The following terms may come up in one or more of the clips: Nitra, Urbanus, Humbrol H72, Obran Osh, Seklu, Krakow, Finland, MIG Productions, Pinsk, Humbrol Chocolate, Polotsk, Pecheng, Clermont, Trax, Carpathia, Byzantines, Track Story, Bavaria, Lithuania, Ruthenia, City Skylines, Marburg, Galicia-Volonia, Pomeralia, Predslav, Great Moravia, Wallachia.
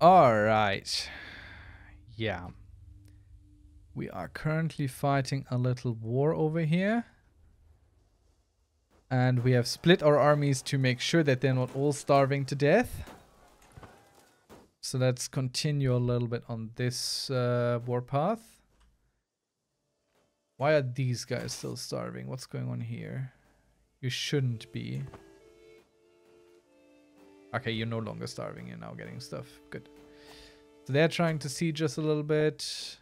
Alright. Yeah. We are currently fighting a little war over here. And we have split our armies to make sure that they're not all starving to death. So let's continue a little bit on this warpath. Why are these guys still starving? What's going on here? You shouldn't be. Okay, you're no longer starving. You're now getting stuff. Good. So they're trying to siege us a little bit.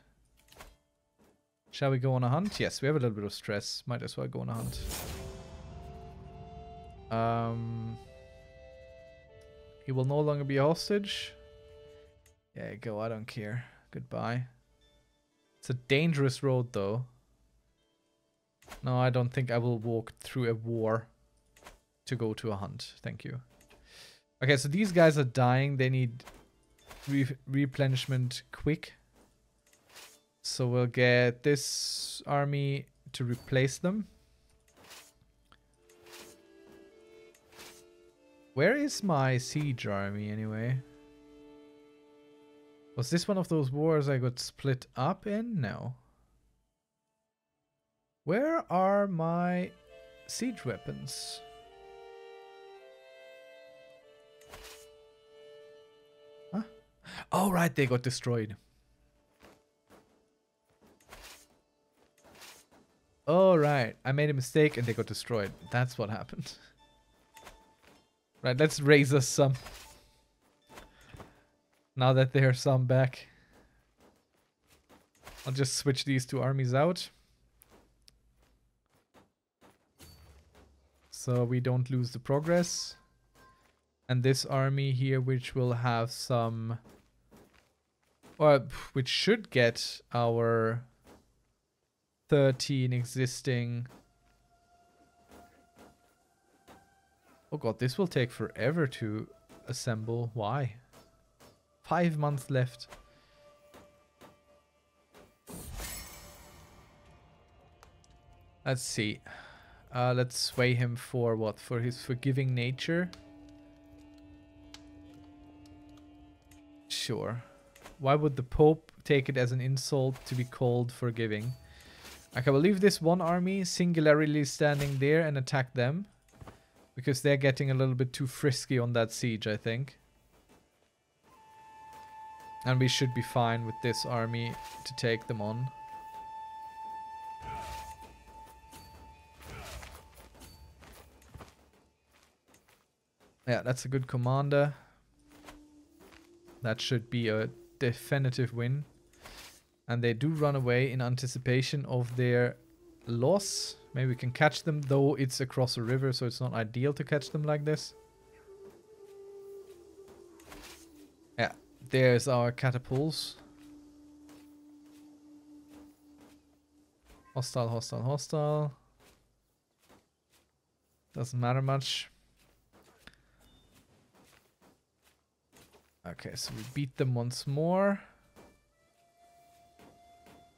Shall we go on a hunt? Yes, we have a little bit of stress. Might as well go on a hunt. He will no longer be a hostage. Yeah, go. I don't care. Goodbye. It's a dangerous road, though. No, I don't think I will walk through a war to go to a hunt. Thank you. Okay, so these guys are dying. They need replenishment quick. So we'll get this army to replace them. Where is my siege army anyway? Was this one of those wars I got split up in? No. Where are my siege weapons? Huh? Oh, right, they got destroyed. Oh, right, I made a mistake and they got destroyed. That's what happened. Right, let's raise us some. Now that there are some back. I'll just switch these two armies out. So we don't lose the progress. And this army here, which will have some... Or which should get our 13 existing... Oh god, this will take forever to assemble. Why? 5 months left. Let's see. Let's sway him for what? For his forgiving nature? Sure. Why would the Pope take it as an insult to be called forgiving? Okay, we'll leave this one army singularly standing there and attack them. Because they're getting a little bit too frisky on that siege, I think. And we should be fine with this army to take them on. Yeah, that's a good commander. That should be a definitive win. And they do run away in anticipation of their loss. Maybe we can catch them, though it's across a river, so it's not ideal to catch them like this. Yeah, there's our catapults. Hostile, hostile, hostile. Doesn't matter much. Okay, so we beat them once more.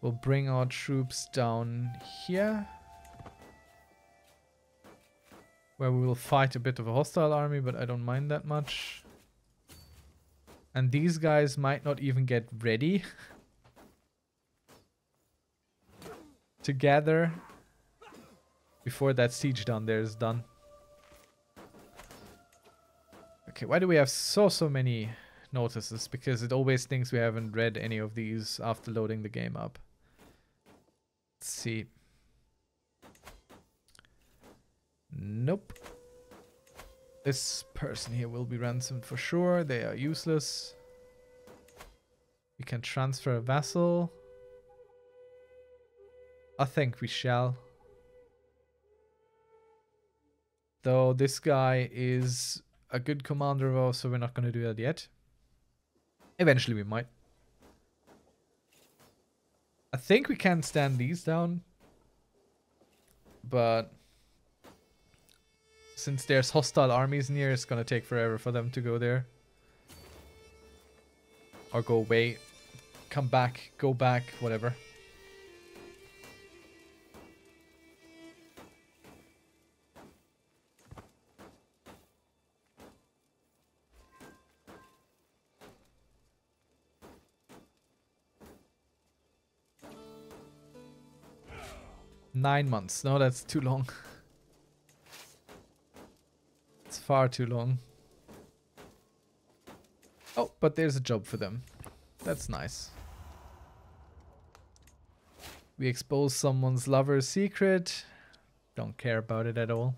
We'll bring our troops down here. Where we will fight a bit of a hostile army, but I don't mind that much. And these guys might not even get ready to gather before that siege down there is done. Okay, why do we have so many... notices, because it always thinks we haven't read any of these after loading the game up. Let's see. Nope. This person here will be ransomed for sure. They are useless. We can transfer a vassal. I think we shall. Though this guy is a good commander of ours, so we're not going to do that yet. Eventually we might. I think we can stand these down. But since there's hostile armies near, it's going to take forever for them to go there. Or go away. Come back. Go back. Whatever. 9 months. No, that's too long. It's far too long. Oh, but there's a job for them. That's nice. We expose someone's lover's secret. Don't care about it at all.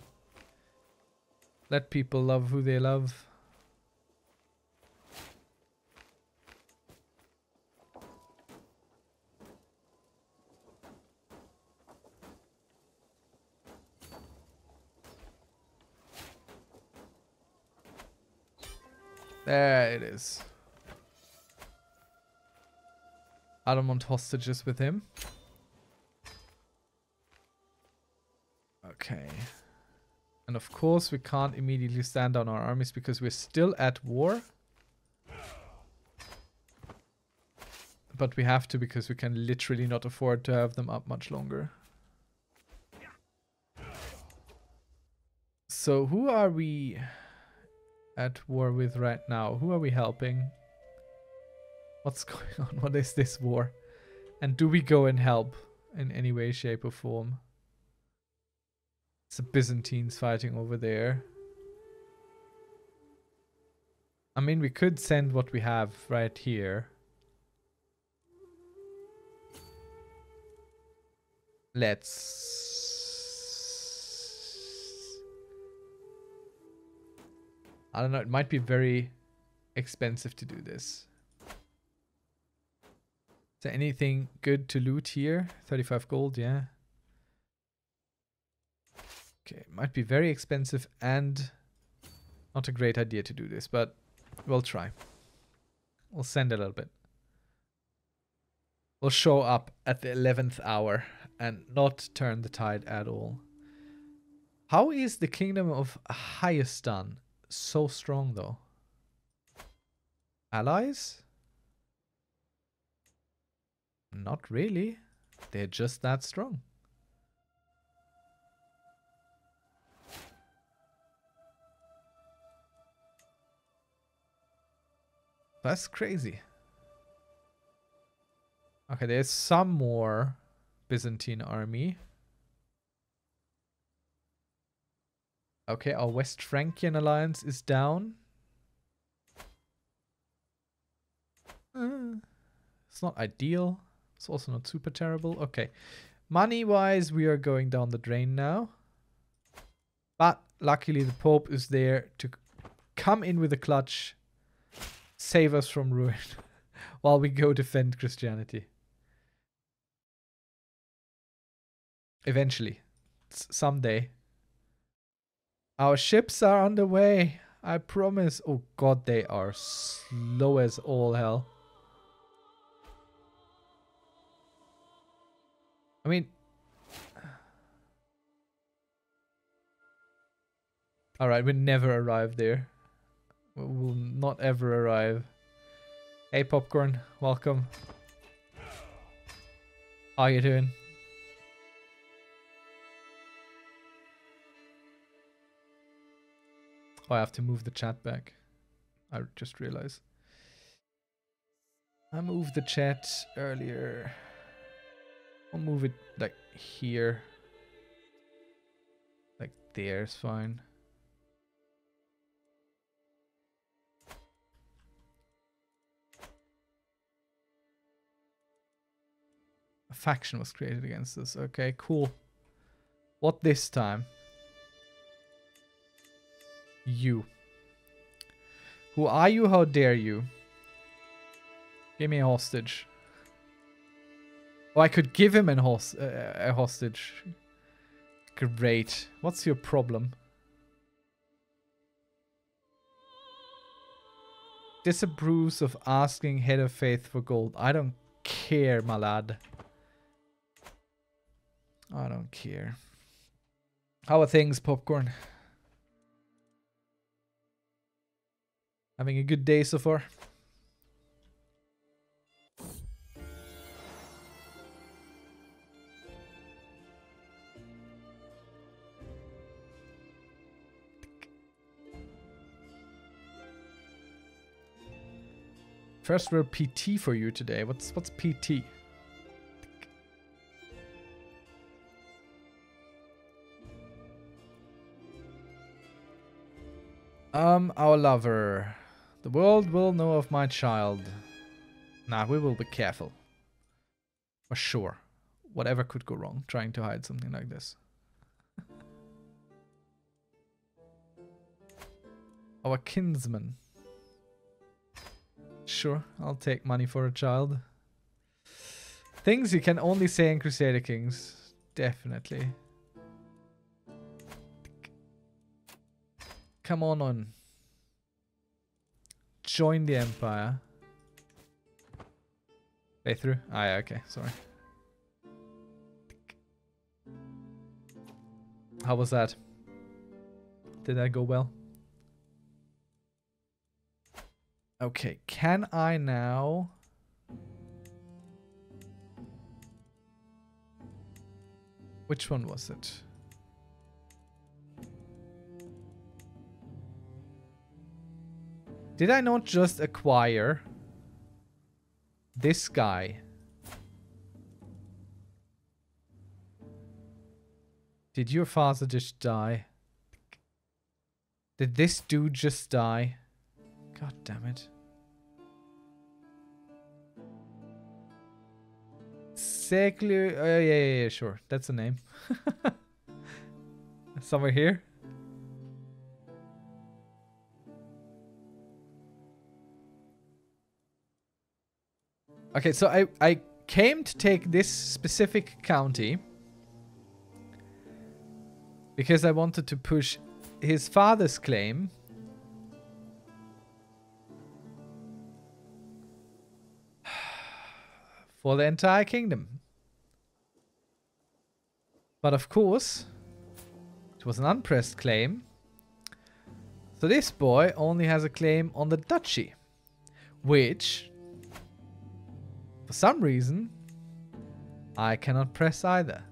Let people love who they love. There it is. I don't want hostages with him. Okay. And of course we can't immediately stand down our armies because we're still at war. But we have to because we can literally not afford to have them up much longer. So who are we at war with right now? Who are we helping? What's going on? What is this war? And do we go and help in any way, shape or form? It's the Byzantines fighting over there. I mean, we could send what we have right here. Let's... I don't know, it might be very expensive to do this. Is there anything good to loot here? 35 gold, yeah. Okay, it might be very expensive and not a great idea to do this, but we'll try. We'll send a little bit. We'll show up at the 11th hour and not turn the tide at all. How is the kingdom of Hayastan so strong though? Allies? Not really. They're just that strong. That's crazy. Okay, there's some more Byzantine army. Okay, our West Frankian alliance is down. It's not ideal. It's also not super terrible. Okay. Money-wise, we are going down the drain now. But luckily the Pope is there to come in with a clutch. Save us from ruin while we go defend Christianity. Eventually. Someday. Our ships are underway. I promise. Oh god, they are slow as all hell. I mean, alright, we never arrive there. We will not ever arrive. Hey, Popcorn, welcome. How you doing? Oh, I have to move the chat back. I just realized. I moved the chat earlier. I'll move it like here. Like there is fine. A faction was created against us. Okay, cool. What this time? You. Who are you? How dare you? Give me a hostage. Oh, I could give him a hostage. Great. What's your problem? Disapproves of asking head of faith for gold. I don't care, my lad. I don't care. How are things, Popcorn? Having a good day so far? First word PT for you today. What's PT? Our lover. The world will know of my child. Nah, we will be careful. For sure. Whatever could go wrong, trying to hide something like this. Our kinsman. Sure, I'll take money for a child. Things you can only say in Crusader Kings. Definitely. Come on. Join the empire. Playthrough? Ah, yeah, okay, sorry. How was that? Did that go well? Okay, can I now... Which one was it? Did I not just acquire this guy? Did your father just die? Did this dude just die? God damn it. Seklu... yeah, sure. That's the name. Somewhere here. Okay, so I came to take this specific county because I wanted to push his father's claim. For the entire kingdom. But of course, it was an unpressed claim. So this boy only has a claim on the duchy, which... For some reason, I cannot press either.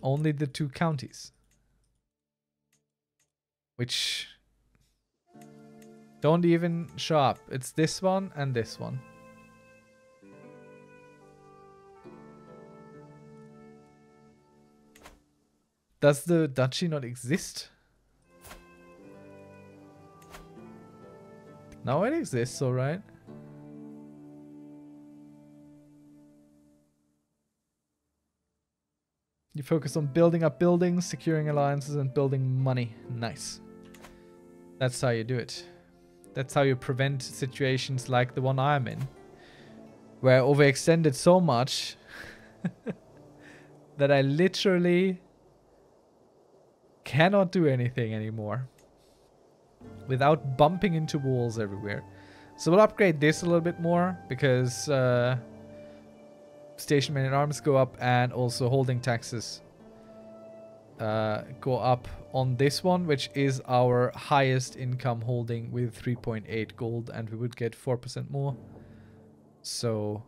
Only the two counties, which don't even show up. It's this one and this one. Does the duchy not exist? No, it exists, alright. You focus on building up buildings, securing alliances, and building money. Nice. That's how you do it. That's how you prevent situations like the one I'm in, where I overextended so much that I literally cannot do anything anymore. Without bumping into walls everywhere. So we'll upgrade this a little bit more. Because station men-at-arms go up. And also holding taxes go up on this one. Which is our highest income holding with 3.8 gold. And we would get 4% more. So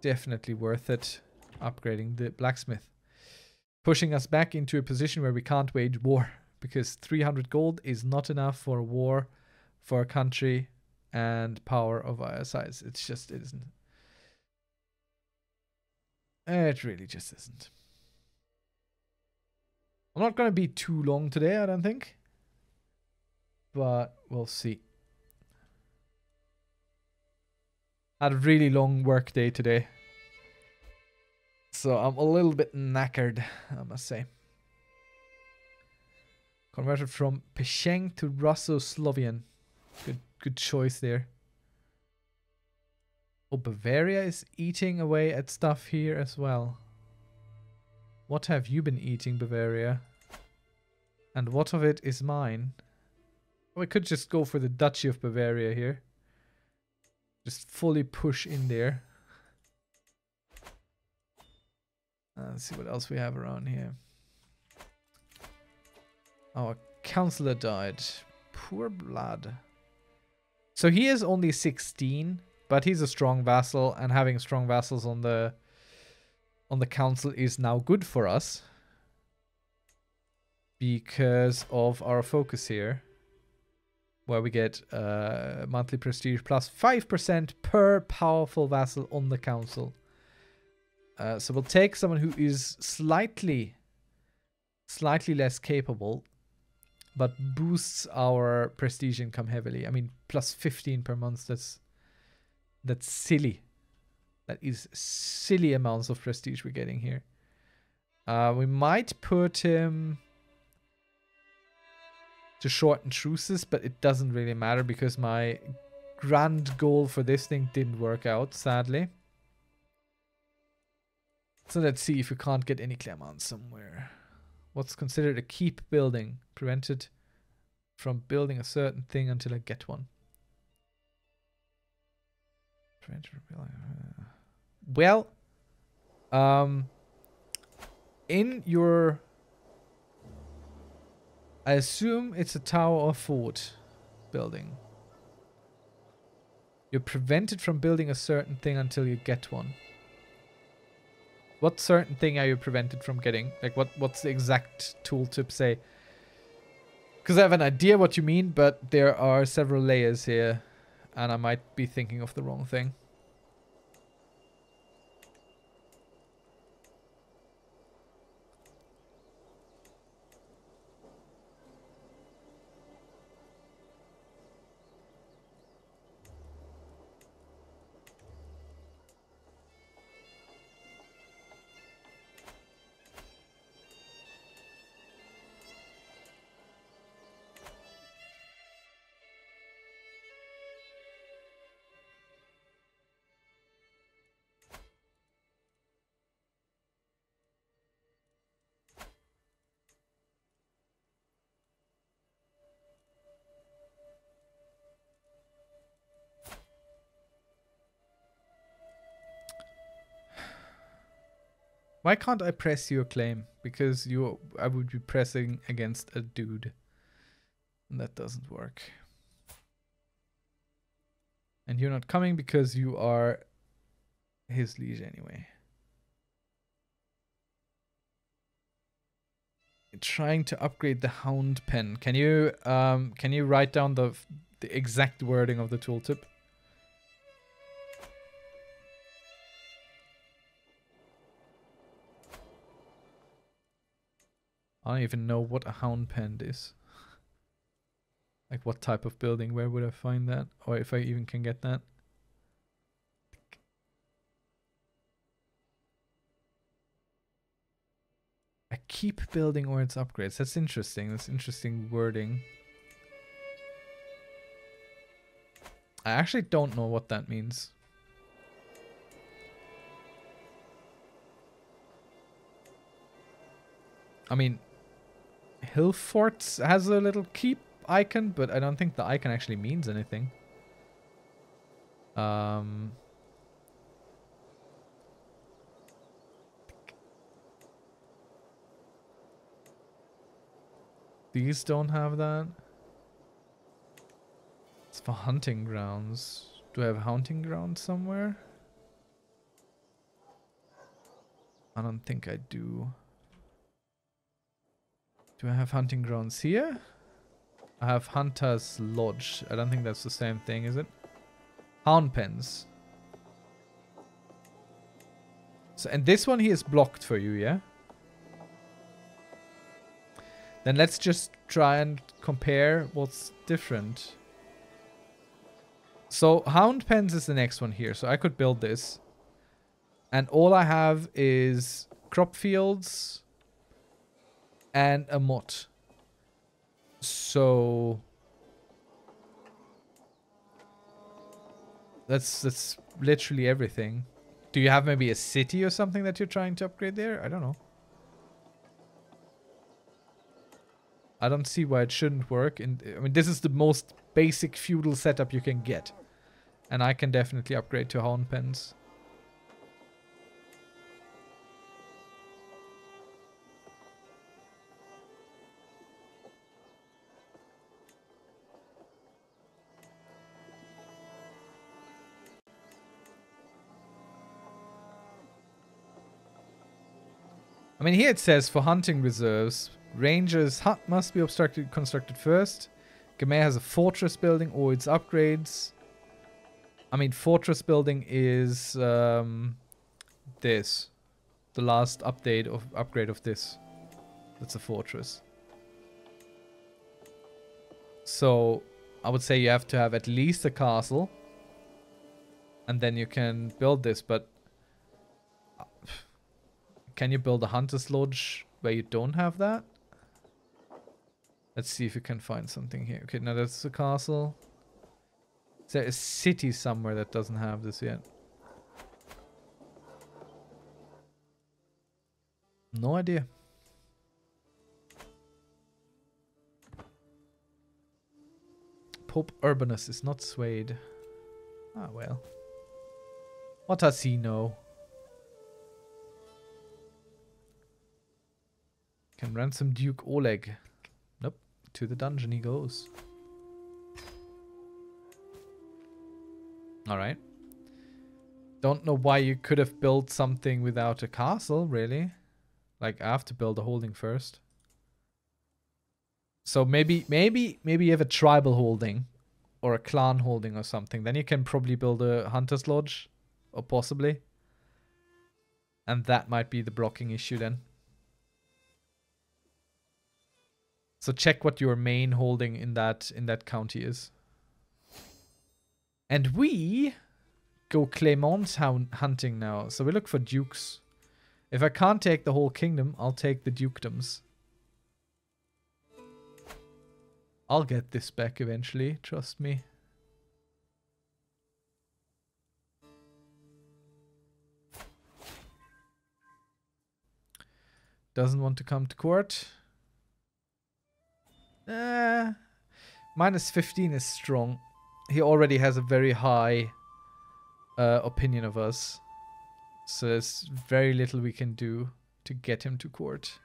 definitely worth it. Upgrading the blacksmith. Pushing us back into a position where we can't wage war. Because 300 gold is not enough for a war, for a country, and power of our size. It's just, it isn't. It really just isn't. I'm not going to be too long today, I don't think. But we'll see. Had a really long work day today. So I'm a little bit knackered, I must say. Converted from Pecheng to Russo-Slovian. Good choice there. Oh, Bavaria is eating away at stuff here as well. What have you been eating, Bavaria? And what of it is mine? We could just go for the Duchy of Bavaria here. Just fully push in there. Let's see what else we have around here. Our counselor died. Poor blood. So he is only 16, but he's a strong vassal, and having strong vassals on the council is now good for us because of our focus here, where we get monthly prestige plus 5% per powerful vassal on the council. So we'll take someone who is slightly less capable, but boosts our prestige income heavily. I mean, plus 15 per month. That's silly. That is silly amounts of prestige we're getting here. We might put him to shorten truces, but it doesn't really matter because my grand goal for this thing didn't work out, sadly. So let's see if we can't get any Clermont somewhere. What's considered a keep building? Prevented from building a certain thing until I get one. Prevented from building. Well, in your... I assume it's a tower or fort building. You're prevented from building a certain thing until you get one. What certain thing are you prevented from getting? Like, what's the exact tooltip say? Because I have an idea what you mean, but there are several layers here. And I might be thinking of the wrong thing. Why can't I press your claim? Because I would be pressing against a dude. And that doesn't work. And you're not coming because you are his liege anyway. You're trying to upgrade the hound pen. Can you write down the exact wording of the tooltip? I don't even know what a hound pen is. Like what type of building, where would I find that? Or if I even can get that. A keep building or its upgrades. That's interesting. That's interesting wording. I actually don't know what that means. I mean... Hill Forts has a little keep icon, but I don't think the icon actually means anything. These don't have that. It's for hunting grounds. Do I have hunting grounds somewhere? I don't think I do. Do I have hunting grounds here? I have Hunter's Lodge. I don't think that's the same thing, is it? Hound pens. So, and this one here is blocked for you, yeah? Then let's just try and compare what's different. So, hound pens is the next one here. So, I could build this. And all I have is crop fields... and a motte. So that's literally everything. Do you have maybe a city or something that you're trying to upgrade there? I don't know. I don't see why it shouldn't work. And I mean, this is the most basic feudal setup you can get. And I can definitely upgrade to hound pens. I mean, here it says for hunting reserves, ranger's hut must be constructed first. Gemer has a fortress building or its upgrades. I mean, fortress building is this. the last upgrade of this. That's a fortress. So I would say you have to have at least a castle, and then you can build this. But can you build a hunter's lodge where you don't have that? Let's see if you can find something here. Okay, now that's a castle. Is there a city somewhere that doesn't have this yet? No idea. Pope Urbanus is not swayed. Ah, well. What does he know? Can ransom Duke Oleg. Nope. To the dungeon he goes. Alright. Don't know why you could have built something without a castle, really. Like, I have to build a holding first. So maybe you have a tribal holding or a clan holding or something. Then you can probably build a hunter's lodge, or possibly. And that might be the blocking issue then. So check what your main holding in that county is. And we go Clermont hunting now. So we look for dukes. If I can't take the whole kingdom, I'll take the dukedoms. I'll get this back eventually, trust me. Doesn't want to come to court. Minus 15 is strong. He already has a very high opinion of us. So there's very little we can do to get him to court.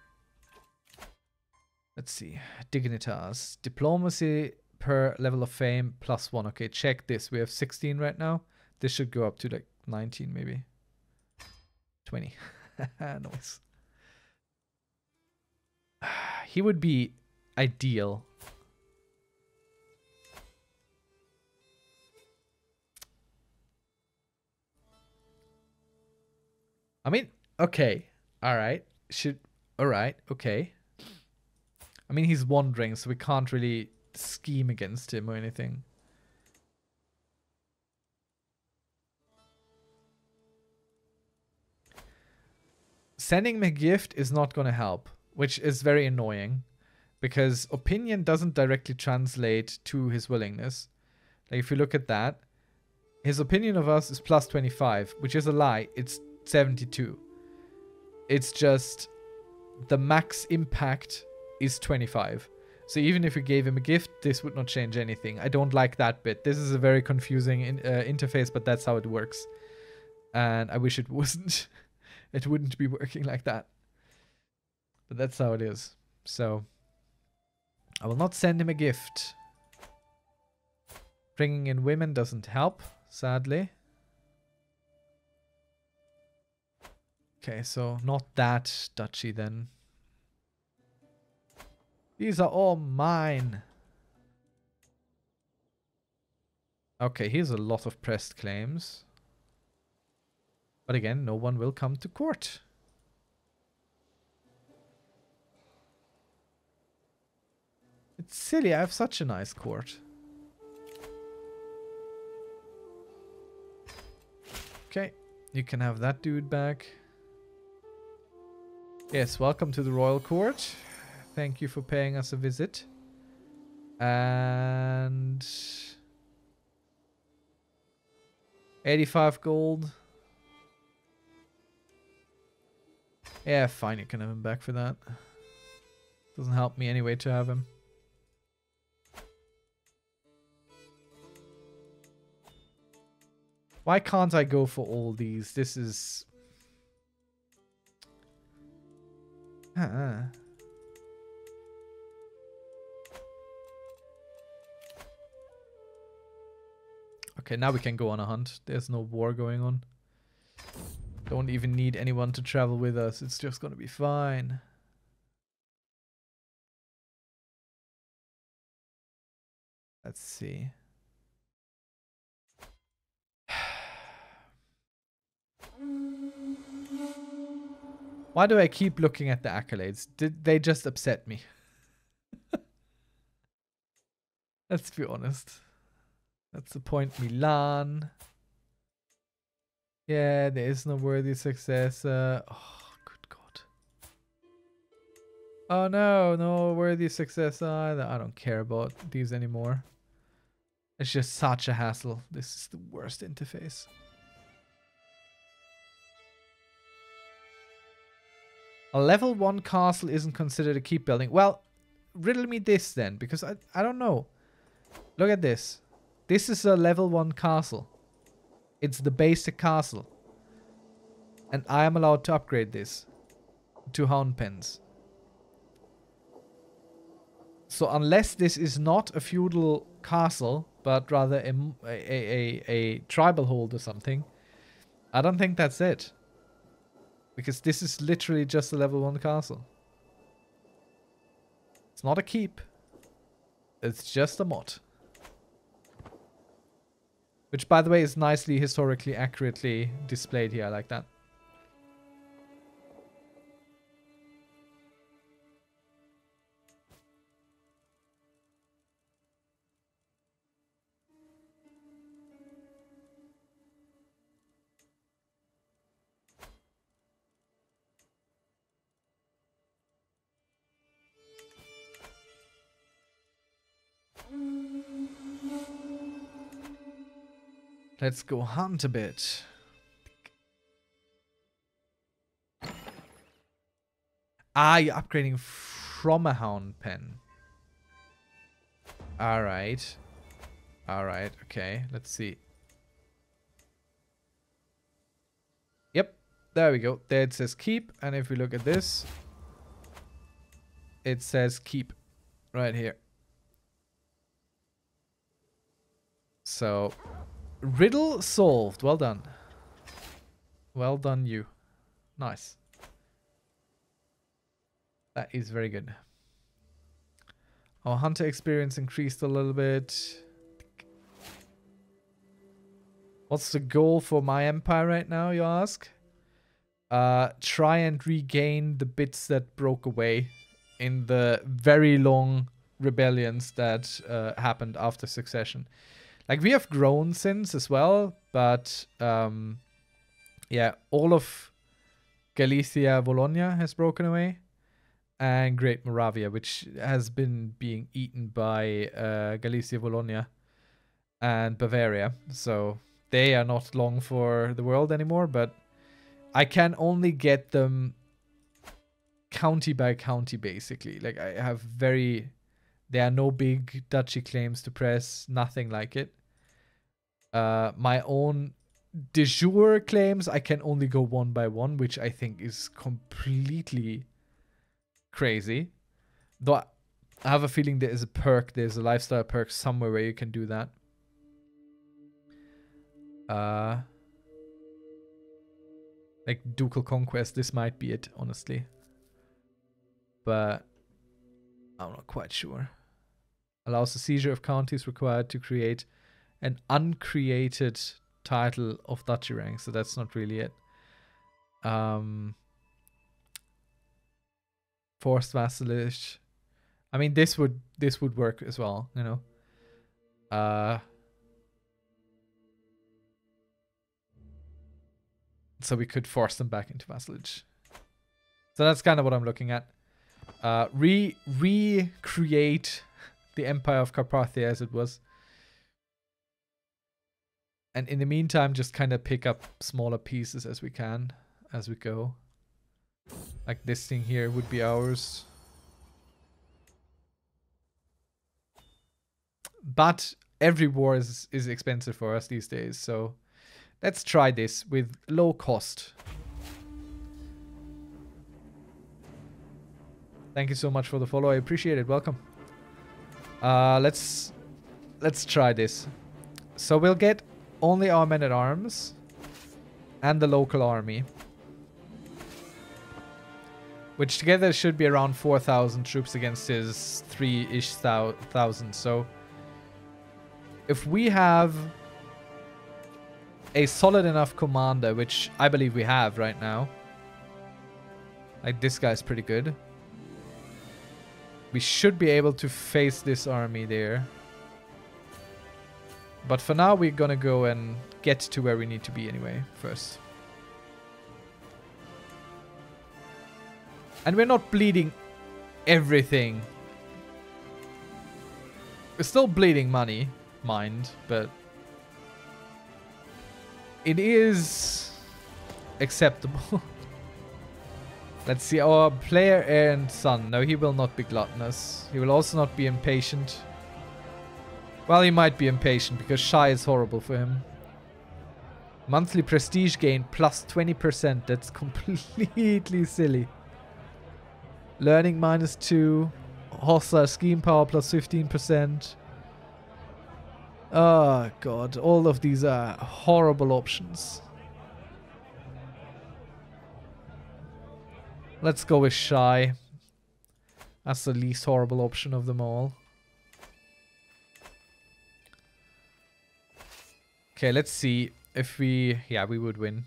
Let's see. Dignitas. Diplomacy per level of fame +1. Okay, check this. We have 16 right now. This should go up to like 19 maybe. 20. Nice. He would be ideal. I mean, okay, all right, all right, okay. I mean, he's wandering, so we can't really scheme against him or anything. Sending him a gift is not going to help, which is very annoying, because opinion doesn't directly translate to his willingness. Like, if you look at that, his opinion of us is +25, which is a lie. It's 72. It's just the max impact is 25. So even if we gave him a gift, this would not change anything. I don't like that bit. This is a very confusing interface, but that's how it works. And I wish it wasn't. It wouldn't be working like that. But that's how it is. So I will not send him a gift. Bringing in women doesn't help, sadly. Okay, so not that duchy then. These are all mine. Okay, here's a lot of pressed claims. But again, no one will come to court. It's silly, I have such a nice court. Okay, you can have that dude back. Yes, welcome to the royal court. Thank you for paying us a visit. And 85 gold. Yeah, fine, you can have him back for that. Doesn't help me anyway to have him. Why can't I go for all these? This is... Okay, now we can go on a hunt. There's no war going on. Don't even need anyone to travel with us. It's just gonna be fine. Let's see. Why do I keep looking at the accolades? Did they just upset me? Let's be honest. That's the point. Milan. Yeah, there is no worthy successor. Oh, good God. Oh, no. No worthy successor either. I don't care about these anymore. It's just such a hassle. This is the worst interface. A level 1 castle isn't considered a keep building. Well, riddle me this then, because I don't know. Look at this. This is a level 1 castle. It's the basic castle. And I am allowed to upgrade this to hound pens. So unless this is not a feudal castle, but rather a tribal hold or something, I don't think that's it. Because this is literally just a level 1 castle. It's not a keep. It's just a mod. Which, by the way, is nicely historically accurately displayed here. I like that. Let's go hunt a bit. Ah, you're upgrading from a hound pen. Alright. Alright, okay. Let's see. Yep, there we go. There it says keep. And if we look at this, it says keep right here. So... riddle solved. Well done. Well done, you. Nice. That is very good. Our hunter experience increased a little bit. What's the goal for my empire right now, you ask? Try and regain the bits that broke away in the very long rebellions that happened after succession. Like, we have grown since as well, but, yeah, all of Galicia-Volonia has broken away, and Great Moravia, which has been being eaten by Galicia-Volonia and Bavaria, so they are not long for the world anymore, but I can only get them county by county, basically. Like, I have very... there are no big duchy claims to press, nothing like it. My own de jure claims, I can only go one by one, which I think is completely crazy. Though I have a feeling there is a perk, there's a lifestyle perk somewhere where you can do that. Like ducal conquest, this might be it, honestly. But I'm not quite sure. Allows the seizure of counties required to create an uncreated title of duchy rank, so that's not really it. Forced vassalage. I mean, this would work as well, you know. So we could force them back into vassalage. So that's kind of what I'm looking at. Recreate the Empire of Carpathia as it was. And in the meantime, just kind of pick up smaller pieces as we can, as we go. Like this thing here would be ours. But every war is expensive for us these days, so let's try this with low cost. Thank you so much for the follow. I appreciate it. Welcome. Let's try this. So we'll get only our men-at-arms and the local army, which together should be around 4,000 troops against his 3,000-ish. So if we have a solid enough commander, which I believe we have right now, Like, this guy's pretty good. We should be able to face this army there. But for now, we're gonna go and get to where we need to be anyway, first. And we're not bleeding everything. We're still bleeding money, mind, but... it is acceptable. Let's see, our player, heir, and son. No, he will not be gluttonous. He will also not be impatient. Well, he might be impatient because shy is horrible for him. Monthly prestige gain plus 20%. That's completely silly. Learning minus 2. Hostile scheme power plus 15%. Oh god, all of these are horrible options. Let's go with shy. That's the least horrible option of them all. Okay, let's see if we... yeah, we would win.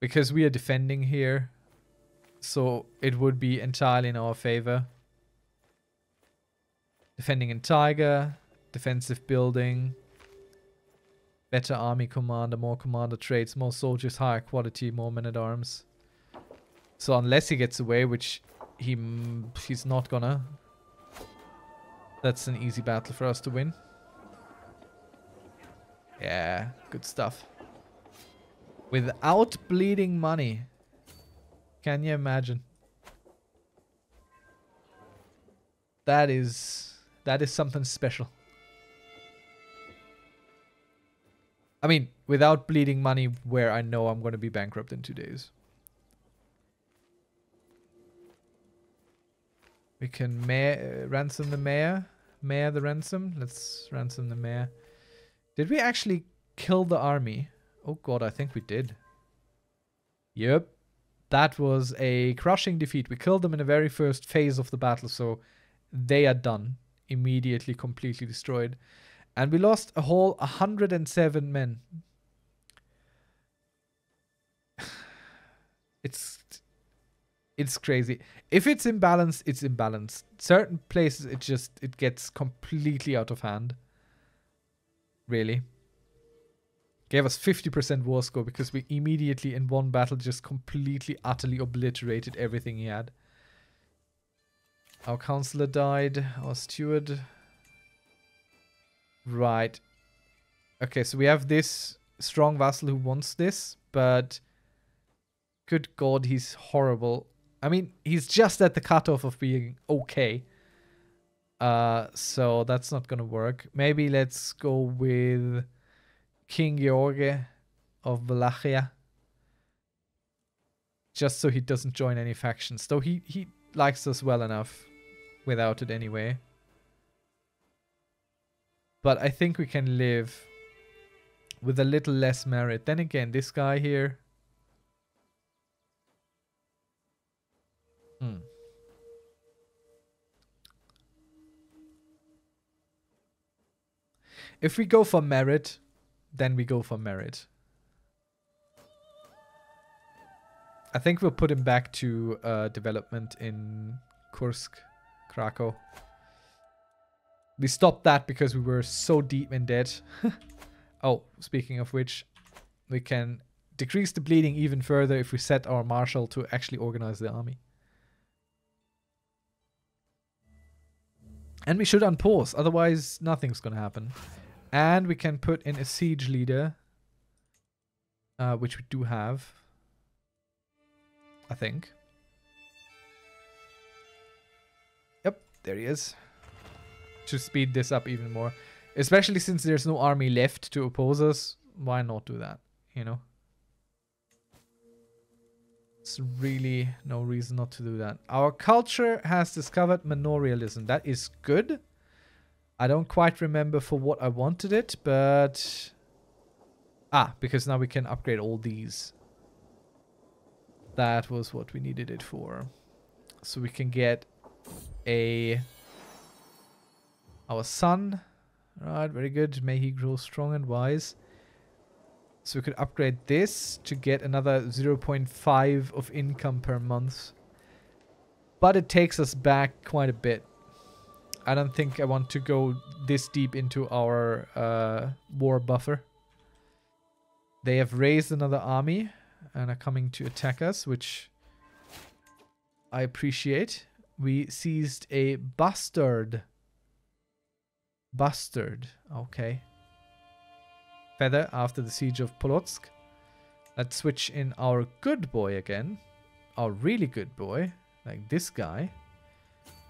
Because we are defending here. So it would be entirely in our favor. Defending in Tiger, defensive building, better army commander, more commander traits, more soldiers, higher quality, more men-at-arms. So unless he gets away, which he's not gonna, that's an easy battle for us to win. Yeah, good stuff. Without bleeding money. Can you imagine? That is something special. I mean, without bleeding money where I know I'm going to be bankrupt in 2 days. We can ransom the mayor. Mayor the ransom. Let's ransom the mayor. Did we actually kill the army? Oh god, I think we did. Yep. That was a crushing defeat. We killed them in the very first phase of the battle, so... they are done. Immediately, completely destroyed. And we lost a whole 107 men. It's crazy. If it's imbalanced, it's imbalanced. Certain places, it gets completely out of hand. Really. Gave us 50% war score because we immediately in one battle just completely, utterly obliterated everything he had. Our counselor died, our steward. Right. Okay, so we have this strong vassal who wants this, but good god, he's horrible. I mean, he's just at the cutoff of being okay. So that's not gonna work. Maybe let's go with King George of Wallachia. Just so he doesn't join any factions. Though he likes us well enough. Without it anyway. But I think we can live with a little less merit. Then again, this guy here. If we go for merit, then we go for merit. I think we'll put him back to development in Kursk, Krakow. We stopped that because we were so deep in debt. Oh, speaking of which, we can decrease the bleeding even further if we set our marshal to actually organize the army. And we should unpause, otherwise nothing's gonna happen. And we can put in a siege leader, which we do have, I think. Yep, there he is. To speed this up even more. Especially since there's no army left to oppose us. Why not do that, you know? It's really no reason not to do that. Our culture has discovered manorialism. That is good. I don't quite remember for what I wanted it, but... ah, because now we can upgrade all these. That was what we needed it for. So we can get our son. Right, very good. May he grow strong and wise. So we could upgrade this to get another 0.5 of income per month. But it takes us back quite a bit. I don't think I want to go this deep into our war buffer. They have raised another army and are coming to attack us, which I appreciate. We seized a bastard. Bastard. Okay. Feather after the siege of Polotsk. Let's switch in our good boy again. Our really good boy. Like this guy.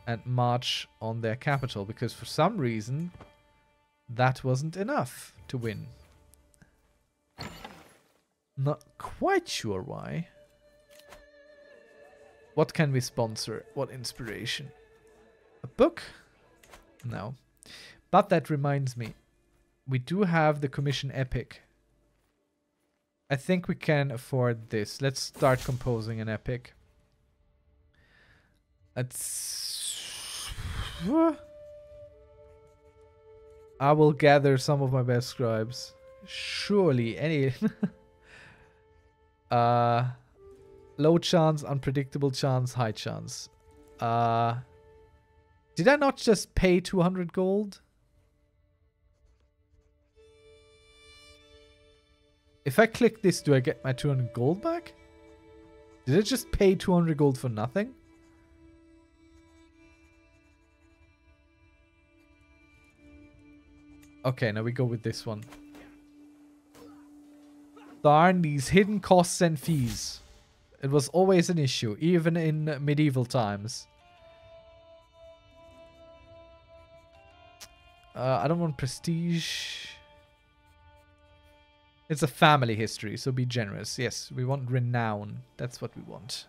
And march on their capital. Because for some reason, that wasn't enough to win. Not quite sure why. What can we sponsor? What inspiration? A book? No. But that reminds me. We do have the commission epic. I think we can afford this. Let's start composing an epic. Let's... I will gather some of my best scribes. Surely any... Low chance, unpredictable chance, high chance. Did I not just pay 200 gold? If I click this, do I get my 200 gold back? Did I just pay 200 gold for nothing? Okay, now we go with this one. Darn these hidden costs and fees. It was always an issue, even in medieval times. I don't want prestige. It's a family history, so be generous. Yes, we want renown. That's what we want.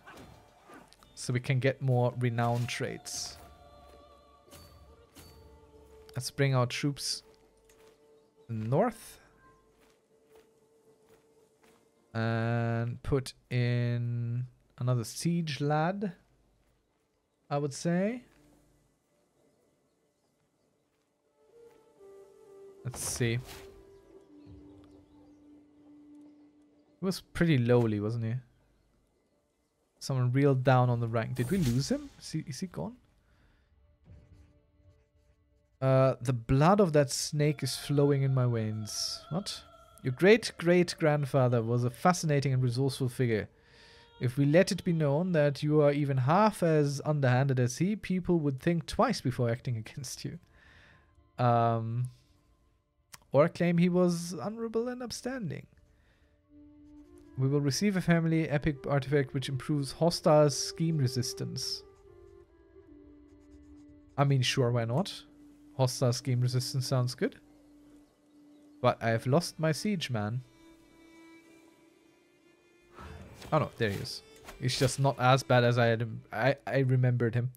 So we can get more renown traits. Let's bring our troops north. And put in another siege lad, I would say. Let's see. He was pretty lowly, wasn't he? Someone real down on the rank. Did we lose him? Is he gone? The blood of that snake is flowing in my veins. What? Your great-great-grandfather was a fascinating and resourceful figure. If we let it be known that you are even half as underhanded as he, people would think twice before acting against you. Or claim he was honorable and upstanding. We will receive a family epic artifact which improves hostile scheme resistance. I mean, sure, why not? Hostile scheme resistance sounds good. But I have lost my siege man. Oh no, there he is. He's just not as bad as I had him. I remembered him.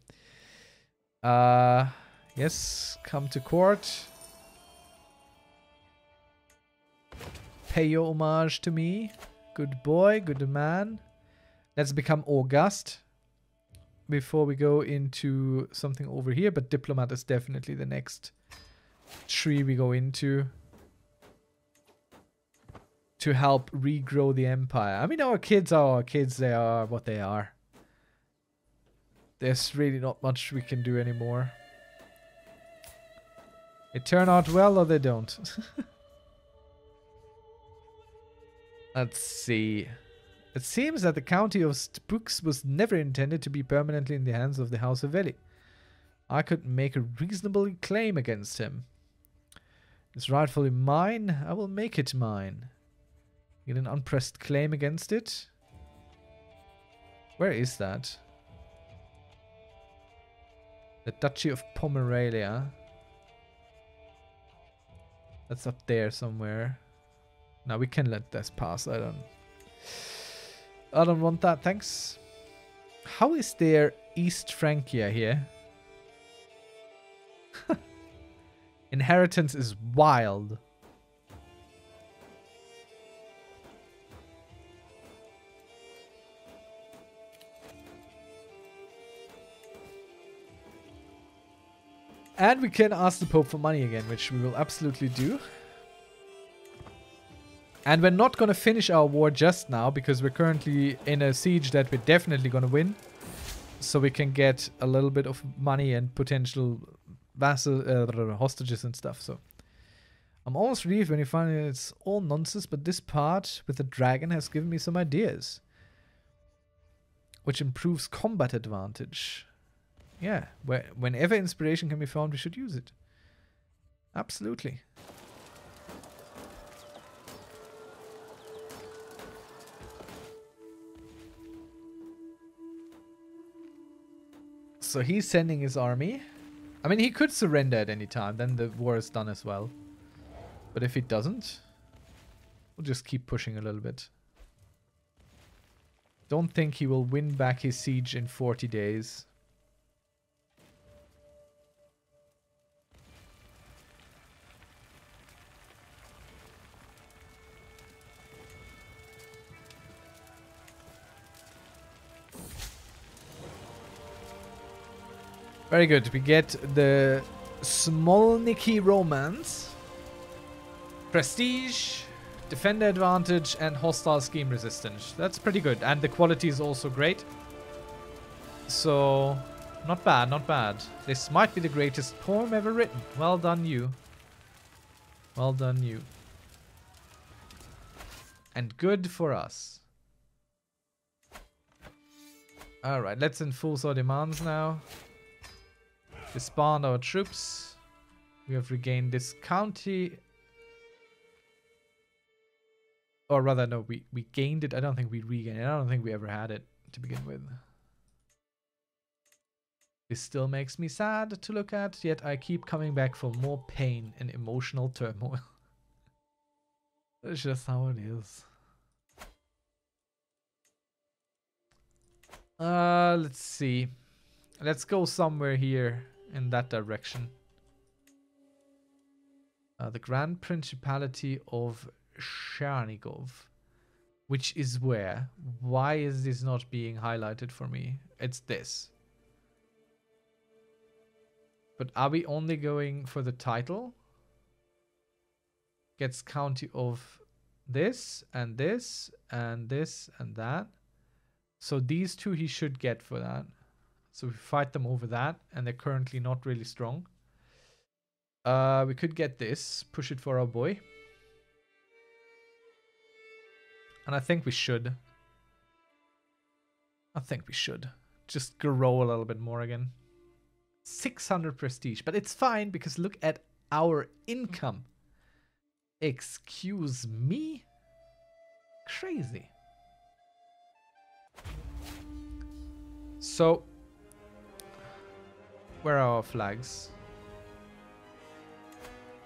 Yes, come to court. Pay your homage to me. Good boy, good man. Let's become august before we go into something over here. But diplomat is definitely the next tree we go into. To help regrow the empire. I mean, our kids, they are what they are. There's really not much we can do anymore. They turn out well or they don't. Let's see. It seems that the county of Spux was never intended to be permanently in the hands of the House of Veli. I could make a reasonable claim against him. It's rightfully mine. I will make it mine. Get an unpressed claim against it. Where is that? The Duchy of Pomeralia. That's up there somewhere. Now we can let this pass. I don't want that, thanks. How is there East Frankia here? Inheritance is wild. And we can ask the Pope for money again, which we will absolutely do. And we're not going to finish our war just now because we're currently in a siege that we're definitely going to win. So we can get a little bit of money and potential hostages and stuff. So I'm almost relieved when you find it's all nonsense, but this part with the dragon has given me some ideas. Which improves combat advantage. Yeah, whenever inspiration can be found, we should use it. Absolutely. So he's sending his army. I mean, he could surrender at any time. Then the war is done as well. But if he doesn't, we'll just keep pushing a little bit. Don't think he will win back his siege in 40 days. Very good. We get the Smolniki Romance, Prestige, Defender Advantage, and Hostile Scheme Resistance. That's pretty good. And the quality is also great. So, not bad, not bad. This might be the greatest poem ever written. Well done, you. Well done, you. And good for us. Alright, let's enforce our demands now. Disband our troops. We have regained this county. Or rather, no, we gained it. I don't think we regained it. I don't think we ever had it to begin with. This still makes me sad to look at, yet I keep coming back for more pain and emotional turmoil. That's just how it is. Let's see. Let's go somewhere here in that direction. The Grand Principality of Chernigov, which is where? Why is this not being highlighted for me? It's this. But are we only going for the title? Gets county of this and this and this and that. So these two he should get for that. So we fight them over that, and they're currently not really strong. We could get this, push it for our boy. And I think we should. I think we should. Just grow a little bit more again. 600 prestige, but it's fine because look at our income. Excuse me? Crazy. So... where are our flags?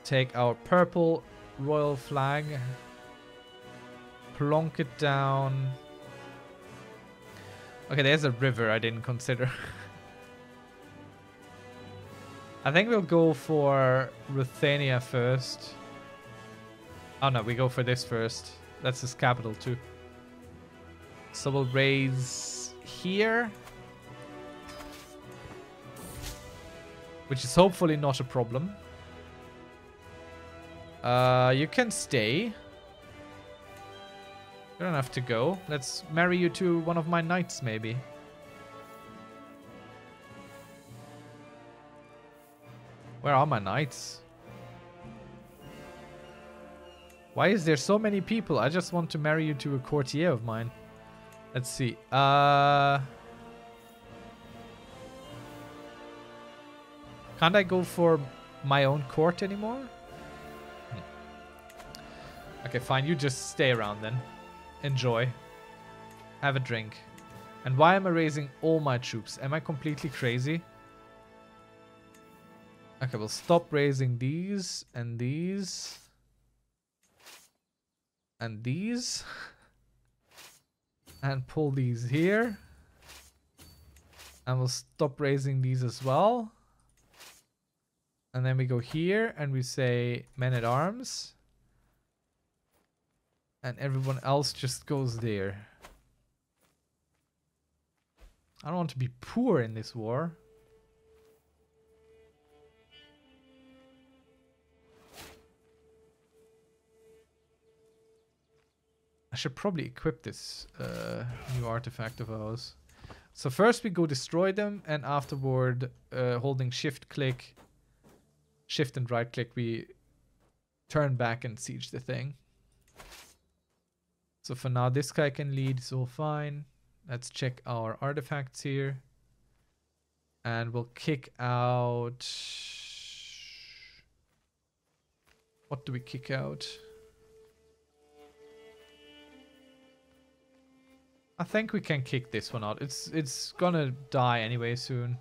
Take our purple royal flag, plonk it down. Okay, there's a river I didn't consider. I think we'll go for Ruthenia first. Oh no, we go for this first. That's his capital too. So we'll raise here. Which is hopefully not a problem. You can stay. You don't have to go. Let's marry you to one of my knights, maybe. Where are my knights? Why is there so many people? I just want to marry you to a courtier of mine. Let's see. Can't I go for my own court anymore? Okay, fine. You just stay around then. Enjoy. Have a drink. And why am I raising all my troops? Am I completely crazy? Okay, we'll stop raising these and these. And these. And pull these here. And we'll stop raising these as well. And then we go here and we say men-at-arms. And everyone else just goes there. I don't want to be poor in this war. I should probably equip this new artifact of ours. So first we go destroy them, and afterward, holding shift and right click, we turn back and siege the thing. So for now, this guy can lead, it's all fine. Let's check our artifacts here. And we'll kick out... What do we kick out? I think we can kick this one out. It's gonna die anyway soon.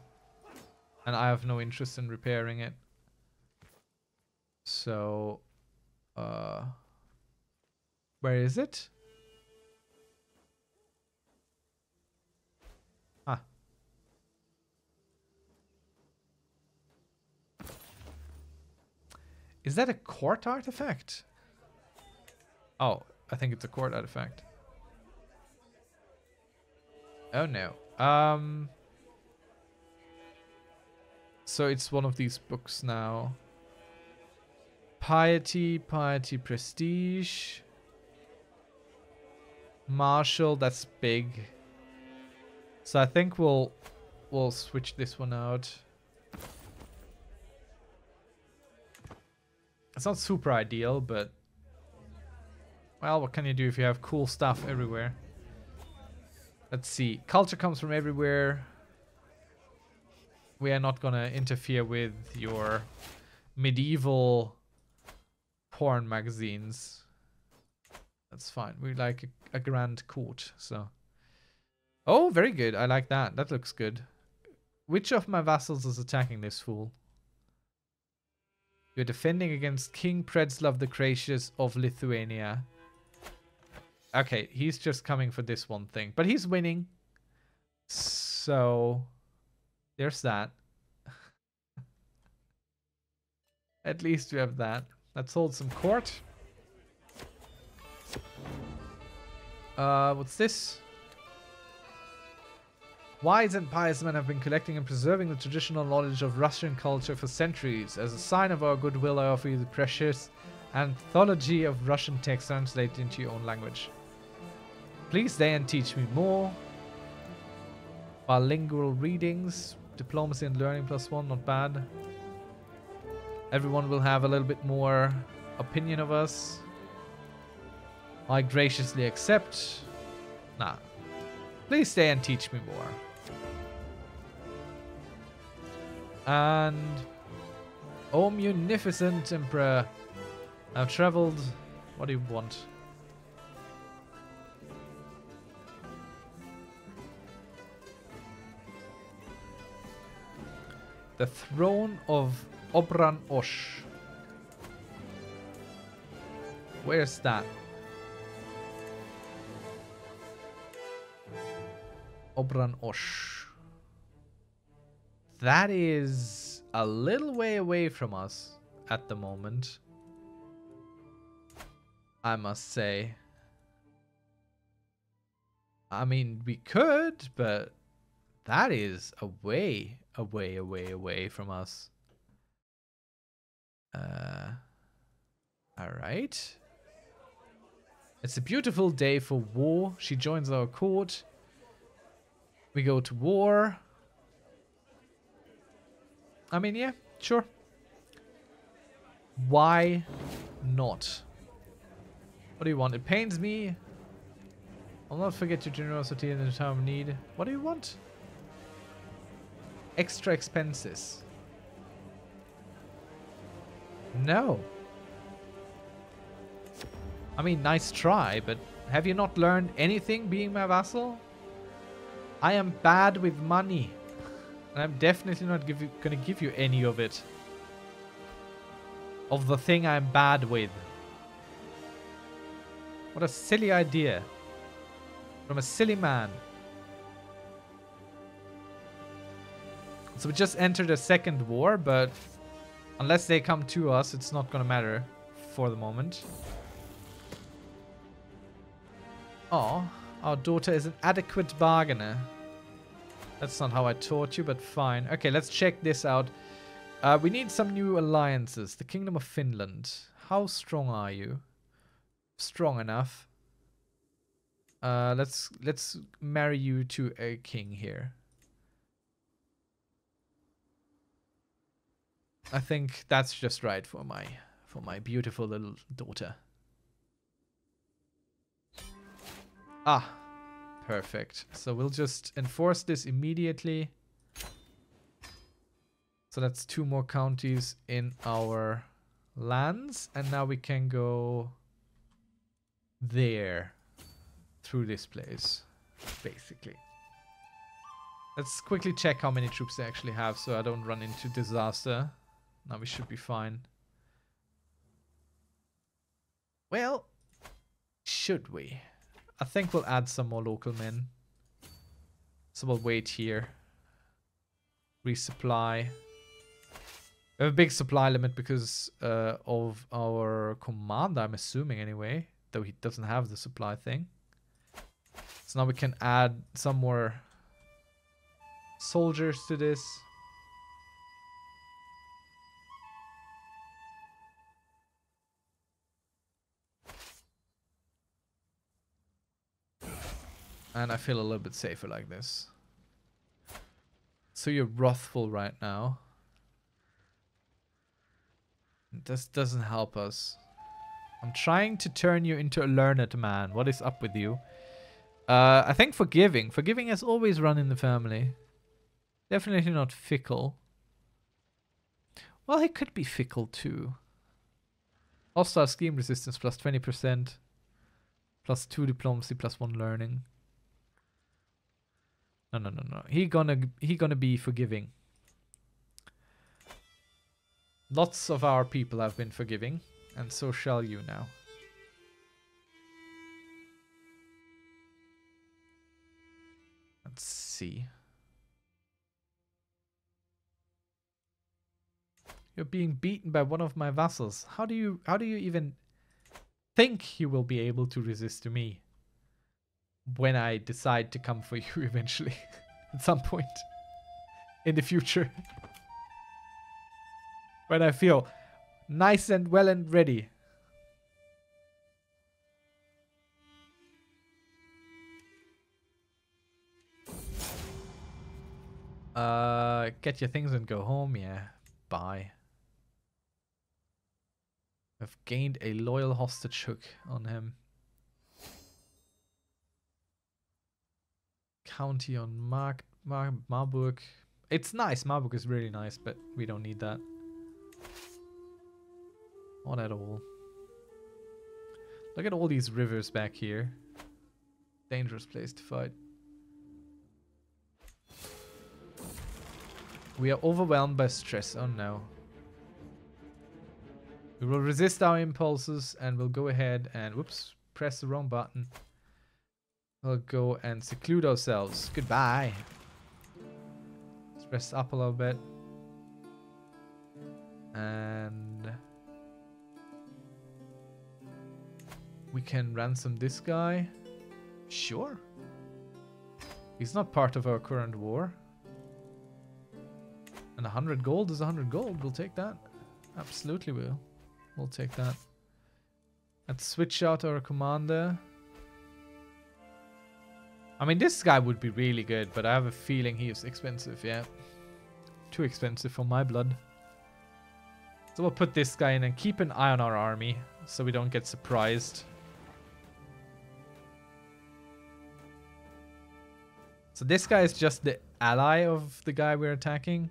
And I have no interest in repairing it. So... where is it? Ah. Is that a court artifact? Oh, I think it's a court artifact. Oh no. So it's one of these books now. Piety, piety, prestige. Marshall, that's big. So I think we'll switch this one out. It's not super ideal, but well, what can you do if you have cool stuff everywhere? Let's see. Culture comes from everywhere. We are not gonna interfere with your medieval porn magazines. That's fine. We like a grand court, so. Oh, very good. I like that. That looks good. Which of my vassals is attacking this fool? You're defending against King Predslav the Gracious of Lithuania. Okay, he's just coming for this one thing, but he's winning. So, there's that. At least we have that. Let's hold some court. What's this? Wise and pious men have been collecting and preserving the traditional knowledge of Russian culture for centuries. As a sign of our goodwill, I offer you the precious anthology of Russian texts translated into your own language. Please stay and teach me more. Bilingual readings, diplomacy and learning +1, not bad. Everyone will have a little bit more opinion of us. I graciously accept. Nah. Please stay and teach me more. And oh, munificent emperor, I've traveled. What do you want? The throne of Obran Osh. Where's that? Obran Osh. That is a little way away from us at the moment, I must say. I mean, we could, but that is a way, away from us. Alright. It's a beautiful day for war. She joins our court. We go to war. I mean, yeah, sure. Why not? What do you want? It pains me. I'll not forget your generosity in the time of need. What do you want? Extra expenses. No. I mean, nice try, but have you not learned anything being my vassal? I am bad with money, and I'm definitely not gonna give you any of it. Of the thing I'm bad with. What a silly idea. From a silly man. So we just entered a second war, but unless they come to us, it's not gonna matter for the moment. Oh, our daughter is an adequate bargainer. That's not how I taught you, but fine. Okay, let's check this out. We need some new alliances. The Kingdom of Finland. How strong are you? Strong enough. Let's marry you to a king here. I think that's just right for my beautiful little daughter. Ah, perfect. So we'll just enforce this immediately. So that's two more counties in our lands, and now we can go there through this place, basically. Let's quickly check how many troops they actually have so I don't run into disaster. Now we should be fine. Well, should we? I think we'll add some more local men. So we'll wait here. Resupply. We have a big supply limit because of our commander, I'm assuming anyway. Though he doesn't have the supply thing. So now we can add some more soldiers to this. And I feel a little bit safer like this. So you're wrathful right now. This doesn't help us. I'm trying to turn you into a learned man. What is up with you? I think forgiving. Forgiving has always run in the family. Definitely not fickle. Well, he could be fickle too. Hostile scheme resistance plus 20%. Plus 2 diplomacy, plus 1 learning. No. He gonna be forgiving. Lots of our people have been forgiving, and so shall you now. Let's see. You're being beaten by one of my vassals. How do you even think you will be able to resist to me? When I decide to come for you eventually. At some point. In the future. When I feel nice and well and ready. Get your things and go home. Yeah. Bye. I've gained a loyal hostage hook on him. County on Marburg. It's nice. Marburg is really nice, but we don't need that. Not at all. Look at all these rivers back here. Dangerous place to fight. We are overwhelmed by stress. Oh no. We will resist our impulses and we'll go ahead and... Whoops. Press the wrong button. We'll go and seclude ourselves. Goodbye. Let's rest up a little bit. And we can ransom this guy. Sure. He's not part of our current war. And 100 gold is 100 gold. We'll take that. Absolutely will. We'll take that. Let's switch out our commander. I mean, this guy would be really good, but I have a feeling he is expensive, yeah. Too expensive for my blood. So we'll put this guy in and keep an eye on our army, so we don't get surprised. So this guy is just the ally of the guy we're attacking.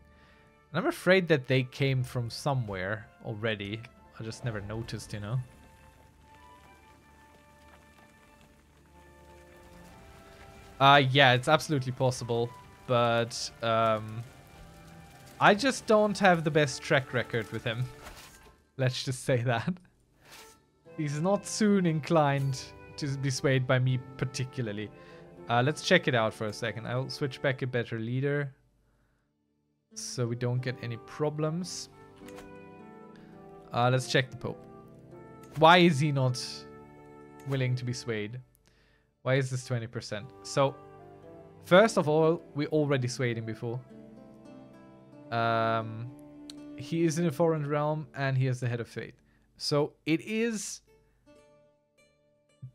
And I'm afraid that they came from somewhere already. I just never noticed, you know. Yeah, it's absolutely possible, but I just don't have the best track record with him. Let's just say that. He's not soon inclined to be swayed by me particularly. Let's check it out for a second. I'll switch back a better leader so we don't get any problems. Let's check the Pope. Why is he not willing to be swayed? Why is this 20%? So, first of all, we already swayed him before. He is in a foreign realm and he is the head of fate. So, it is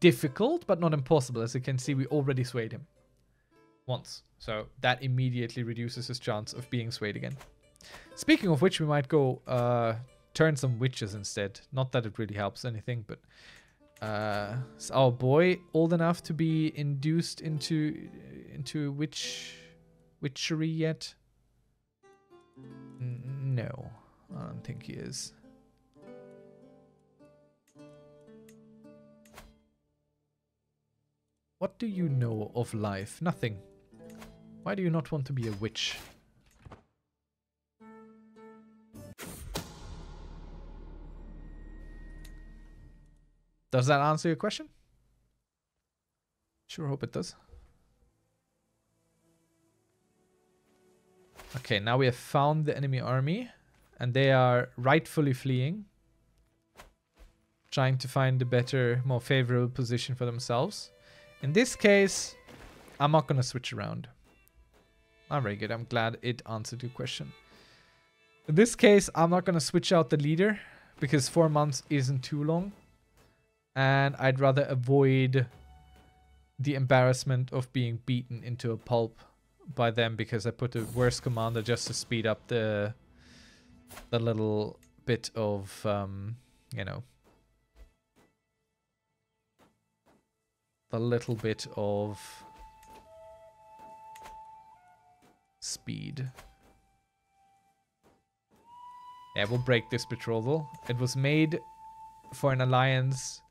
difficult, but not impossible. As you can see, we already swayed him once. So that immediately reduces his chance of being swayed again. Speaking of which, we might go turn some witches instead. Not that it really helps anything, but... is our boy old enough to be induced into witchery yet? No, I don't think he is. What do you know of life? Nothing. Why do you not want to be a witch? Does that answer your question? Sure hope it does. Okay, now we have found the enemy army, and they are rightfully fleeing, trying to find a better, more favorable position for themselves. In this case, I'm not going to switch around. Not very good. I'm glad it answered your question. In this case, I'm not going to switch out the leader, because 4 months isn't too long. And I'd rather avoid the embarrassment of being beaten into a pulp by them because I put a worse commander just to speed up the little bit of, you know, the little bit of speed. Yeah, we'll break this betrothal. It was made for an alliance...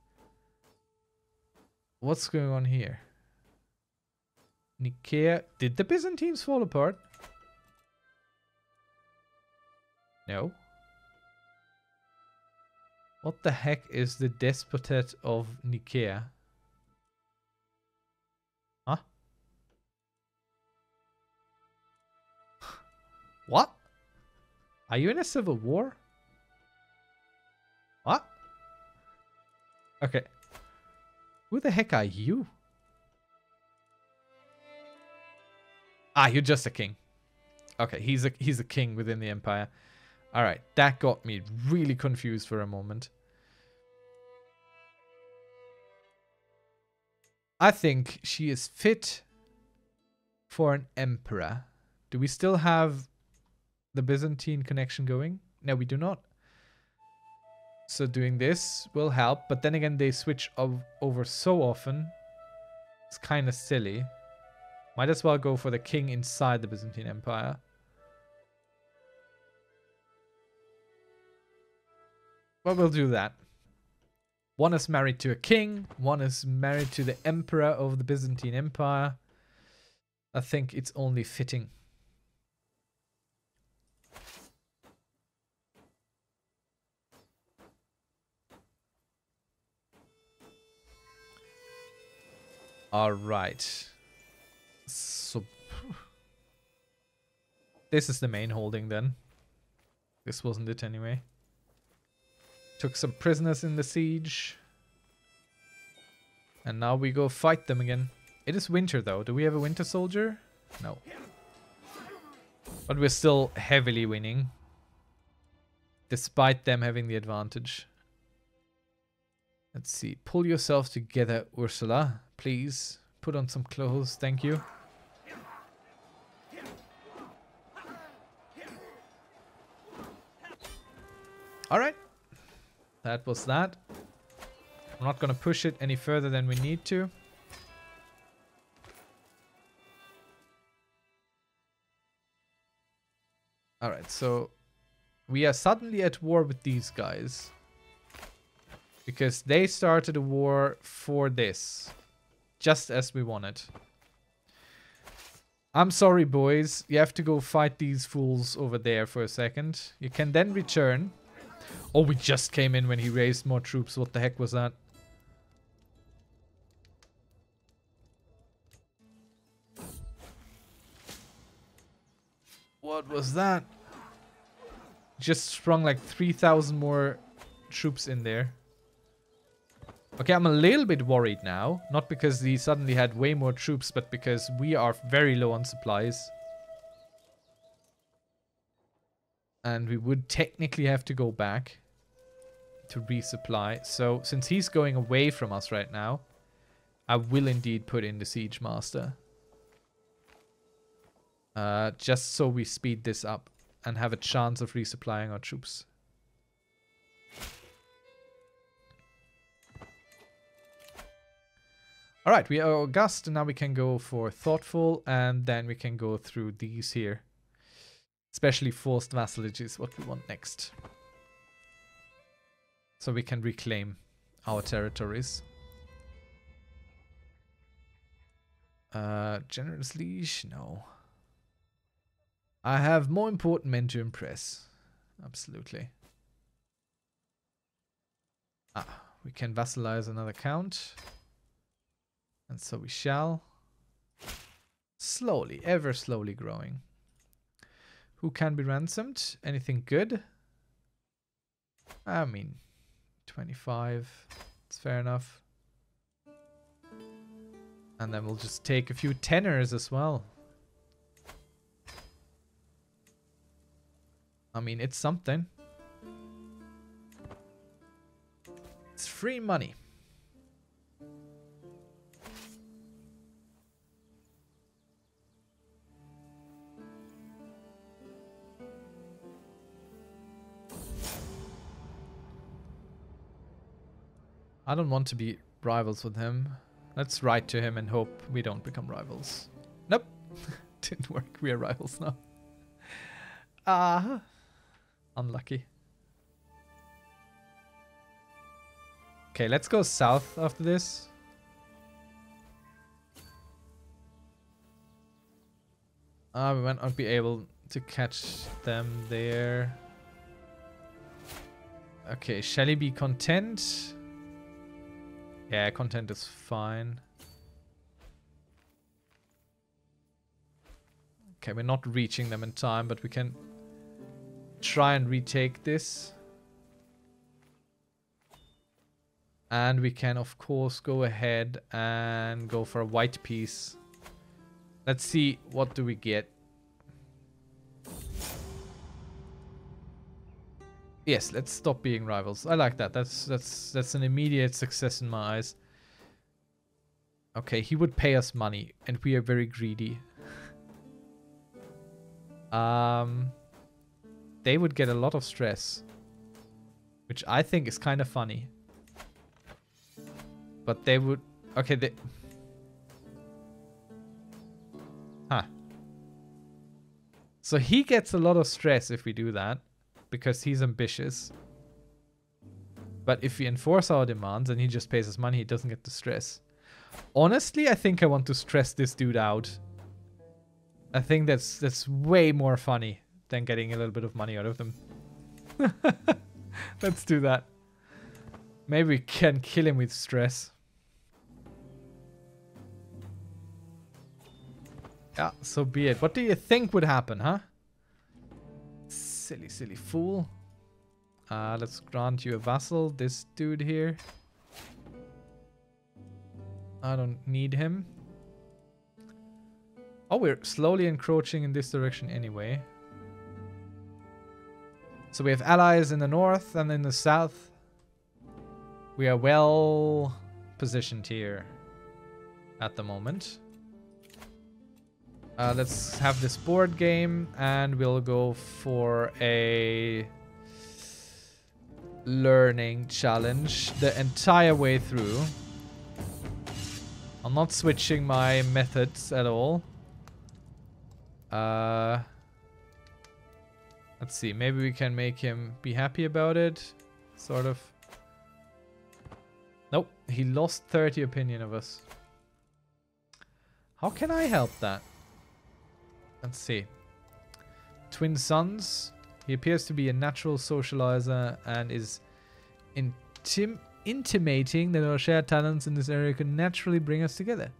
What's going on here? Nicaea. Did the Byzantines fall apart? No. What the heck is the Despotate of Nicaea? Huh? What? Are you in a civil war? What? Okay. Who the heck are you? Ah, you're just a king. Okay, he's a king within the empire. All right, that got me really confused for a moment. I think she is fit for an emperor. Do we still have the Byzantine connection going? No, we do not. So doing this will help, but then again they switch over so often. It's kind of silly. Might as well go for the king inside the Byzantine Empire. But we'll do that. One is married to a king, one is married to the emperor of the Byzantine Empire. I think it's only fitting. All right, so this is the main holding then. This wasn't it anyway. Took some prisoners in the siege. And now we go fight them again. It is winter though. Do we have a winter soldier? No. But we're still heavily winning. Despite them having the advantage. Let's see. Pull yourself together, Ursula. Please, put on some clothes, thank you. Alright, that was that. I'm not going to push it any further than we need to. Alright, so we are suddenly at war with these guys. Because they started a war for this. Just as we want it. I'm sorry, boys. You have to go fight these fools over there for a second. You can then return. Oh, we just came in when he raised more troops. What the heck was that? What was that? Just sprung like 3,000 more troops in there. Okay, I'm a little bit worried now. Not because he suddenly had way more troops, but because we are very low on supplies. And we would technically have to go back. to resupply. So since he's going away from us right now, I will indeed put in the Siege Master. Just so we speed this up and have a chance of resupplying our troops. Alright, we are august, and now we can go for thoughtful, and then we can go through these here. Especially forced vassalage is what we want next. So we can reclaim our territories. Generous liege? No. I have more important men to impress. Absolutely. Ah, we can vassalize another count. And so we shall. Slowly, ever slowly growing. Who can be ransomed? Anything good? I mean, 25. It's fair enough. And then we'll just take a few tenors as well. I mean, it's something. It's free money. I don't want to be rivals with him. Let's write to him and hope we don't become rivals. Nope. Didn't work. We are rivals now. Ah. Unlucky. Okay, let's go south after this. We might not be able to catch them there. Okay, shall he be content? Yeah, content is fine. Okay, we're not reaching them in time, but we can try and retake this. And we can, of course, go ahead and go for a white piece. Let's see, what do we get? Yes, let's stop being rivals. I like that. That's an immediate success in my eyes. Okay, he would pay us money, and we are very greedy. They would get a lot of stress, which I think is kind of funny. But they would... Okay, they... Huh. So he gets a lot of stress if we do that, because he's ambitious. But if we enforce our demands and he just pays us money, he doesn't get the stress. Honestly, I think I want to stress this dude out. I think that's way more funny than getting a little bit of money out of them. Let's do that. Maybe we can kill him with stress. Yeah, so be it. What do you think would happen, huh? Silly, silly fool. Let's grant you a vassal. This dude here. I don't need him. Oh, we're slowly encroaching in this direction anyway. So we have allies in the north and in the south. We are well positioned here at the moment. Let's have this board game, and we'll go for a learning challenge the entire way through. I'm not switching my methods at all. Let's see, maybe we can make him be happy about it, sort of. Nope, he lost 30 opinion of us. How can I help that? Let's see. Twin sons. He appears to be a natural socializer and is intimating that our shared talents in this area could naturally bring us together.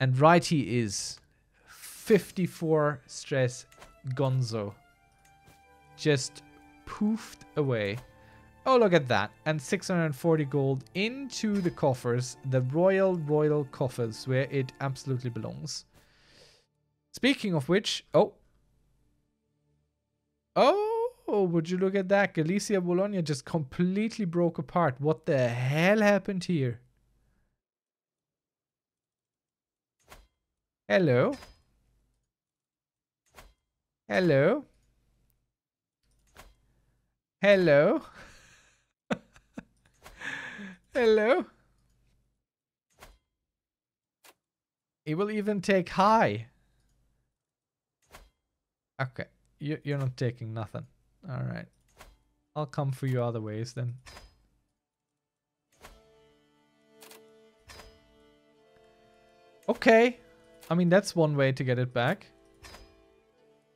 And right he is. 54 stress gonzo. Just poofed away. Oh, look at that. And 640 gold into the coffers. The royal coffers, where it absolutely belongs. Speaking of which, oh. Oh, Oh, would you look at that? Galicia-Volonia just completely broke apart. What the hell happened here? Hello? Hello? Hello? Hello? It will even take high. Okay, you're not taking nothing. All right, I'll come for you other ways then. Okay, I mean that's one way to get it back.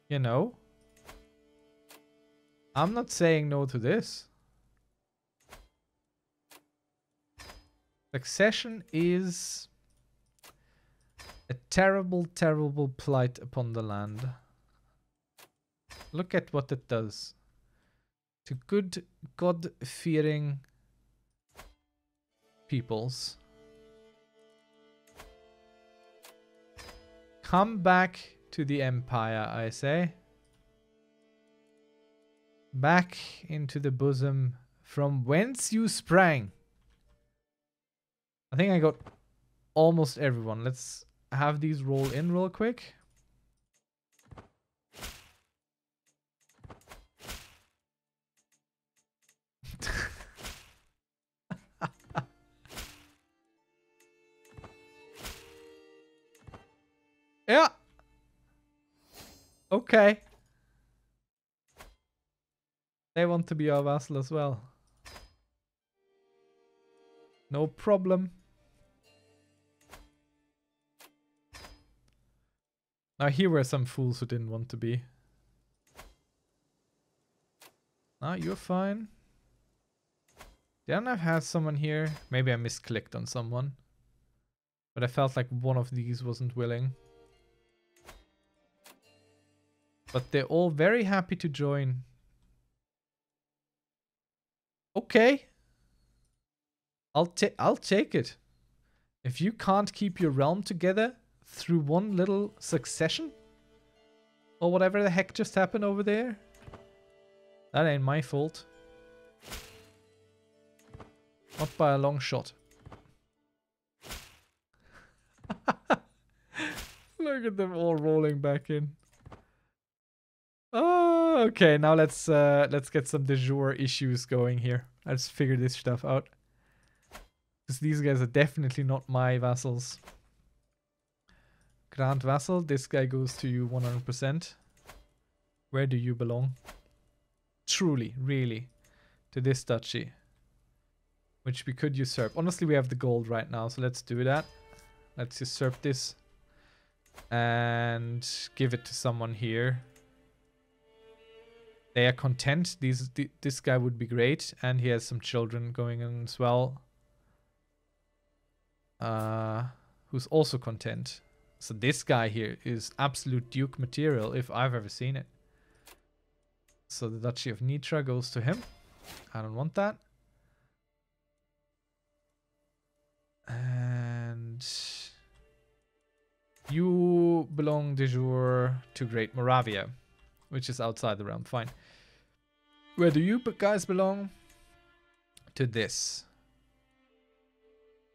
You know, I'm not saying no to this. Succession is a terrible, terrible plight upon the land. Look at what it does. To good God-fearing peoples. Come back to the empire, I say. Back into the bosom from whence you sprang. I think I got almost everyone. Let's have these roll in real quick. Yeah. Okay. They want to be our vassal as well. No problem. Now here were some fools who didn't want to be. Now you're fine. Didn't I have someone here? Maybe I misclicked on someone. But I felt like one of these wasn't willing. But they're all very happy to join. Okay. I'll take it. If you can't keep your realm together through one little succession or whatever the heck just happened over there, that ain't my fault. Not by a long shot. Look at them all rolling back in. Oh, okay. Now let's get some de jure issues going here. Let's figure this stuff out. Because these guys are definitely not my vassals. Grand vassal, this guy goes to you 100%. Where do you belong? Truly, really, to this duchy, which we could usurp. Honestly, we have the gold right now, so let's do that. Let's usurp this and give it to someone here. They are content. This guy would be great, and he has some children going in as well. Who's also content. So this guy here is absolute duke material if I've ever seen it. So the Duchy of Nitra goes to him. I don't want that. And you belong de jure to Great Moravia, which is outside the realm. Fine. Where do you guys belong? To this.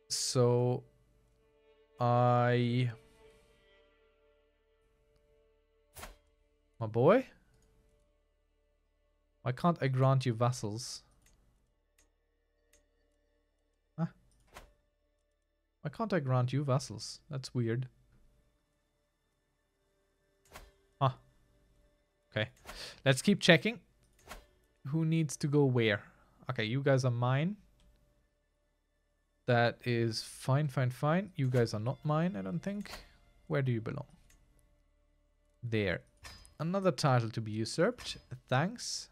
So my boy? Why can't I grant you vassals? Huh? Why can't I grant you vassals? That's weird. Huh. Okay, let's keep checking. Who needs to go where? Okay, you guys are mine. That is fine, fine, fine. You guys are not mine, I don't think. Where do you belong? There. Another title to be usurped. Thanks.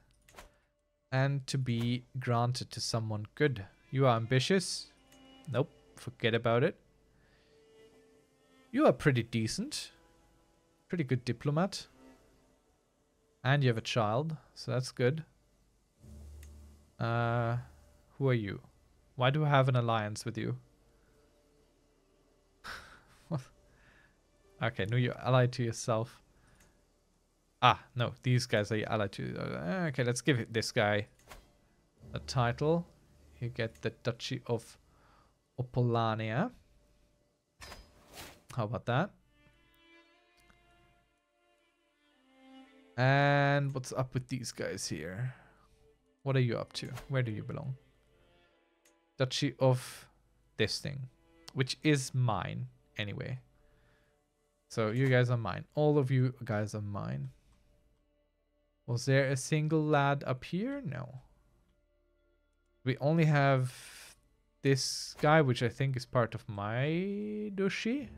And to be granted to someone good. You are ambitious. Nope, forget about it. You are pretty decent. Pretty good diplomat. And you have a child, so that's good. Who are you? Why do I have an alliance with you? Okay, no, you're allied to yourself. Ah, no, these guys are allied to... okay, let's give this guy a title. You get the Duchy of Opolania. How about that? And what's up with these guys here? What are you up to? Where do you belong? Duchy of this thing, which is mine anyway. So you guys are mine. All of you guys are mine. Was there a single lad up here? No. We only have this guy, which I think is part of my duchy.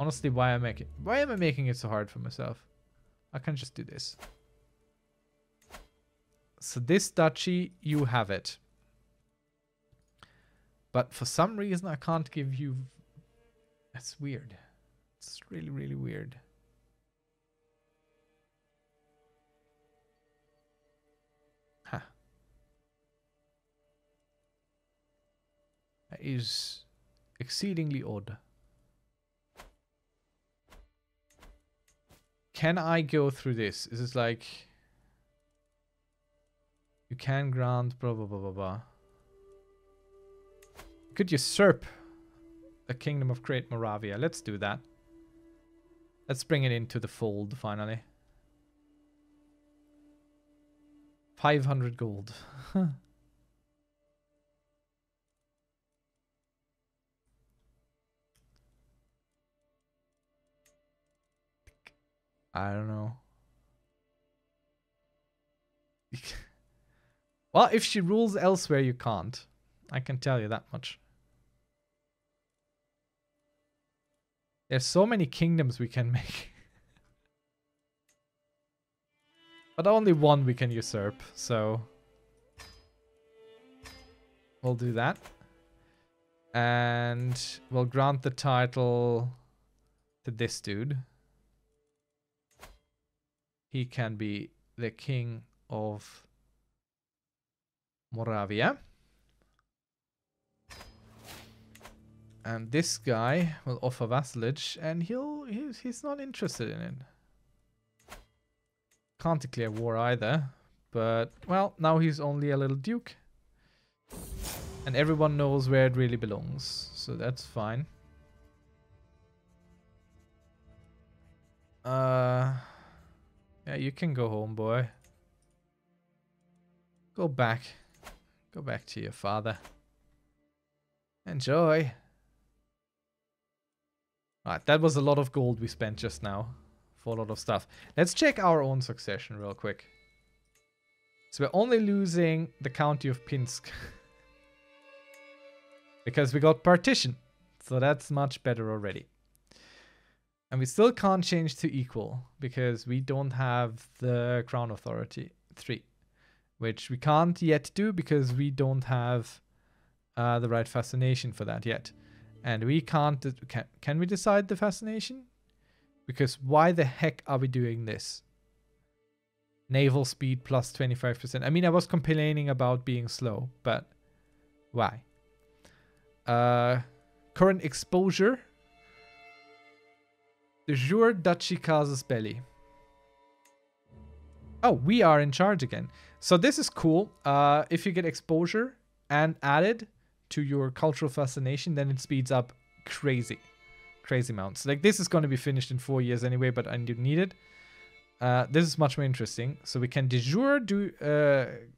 Honestly, why am I making it so hard for myself? I can just do this. So this duchy, you have it. But for some reason, I can't give you... That's weird. It's really, really weird. Huh. That is exceedingly odd. Can I go through this? Is this like... You can grant blah, blah, blah, blah, blah. You could usurp the Kingdom of Great Moravia. Let's do that. Let's bring it into the fold, finally. 500 gold. I don't know. Well, if she rules elsewhere, you can't. I can tell you that much. There's so many kingdoms we can make. But only one we can usurp, so... We'll do that. And we'll grant the title to this dude. He can be the king of Moravia. And this guy will offer vassalage, and he's not interested in it. Can't declare war either, but well, now he's only a little duke. And everyone knows where it really belongs, so that's fine. Yeah, you can go home, boy. Go back. Go back to your father. Enjoy. Alright, that was a lot of gold we spent just now for a lot of stuff. Let's check our own succession real quick. So we're only losing the county of Pinsk. Because we got partition. So that's much better already. And we still can't change to equal because we don't have the Crown Authority 3, which we can't yet do because we don't have the right fascination for that yet. And we can't... Can we decide the fascination? Because why the heck are we doing this? Naval speed plus 25%. I mean, I was complaining about being slow, but why? Current exposure... De jure Duchy Casus Belli. Oh, we are in charge again. So this is cool. If you get exposure and added to your cultural fascination, then it speeds up crazy. Crazy amounts. Like, this is going to be finished in 4 years anyway, but I do need it. This is much more interesting. So we can de jure do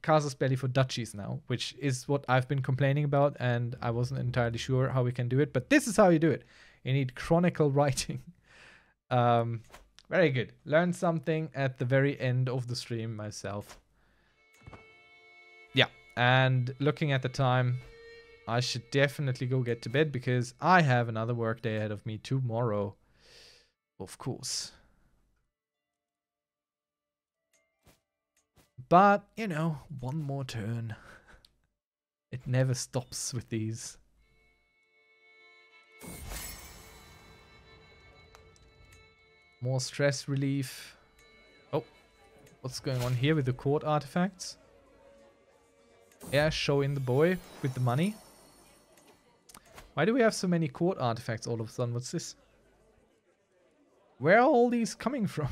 Casus Belli for duchies now, which is what I've been complaining about, and I wasn't entirely sure how we can do it. But this is how you do it. You need chronicle writing. Very good. Learned something at the very end of the stream myself. Yeah, and looking at the time, I should definitely go get to bed because I have another work day ahead of me tomorrow. Of course. But, you know, one more turn. It never stops with these. More stress relief. Oh, what's going on here with the court artifacts? Yeah, show in the boy with the money. Why do we have so many court artifacts all of a sudden? What's this? Where are all these coming from?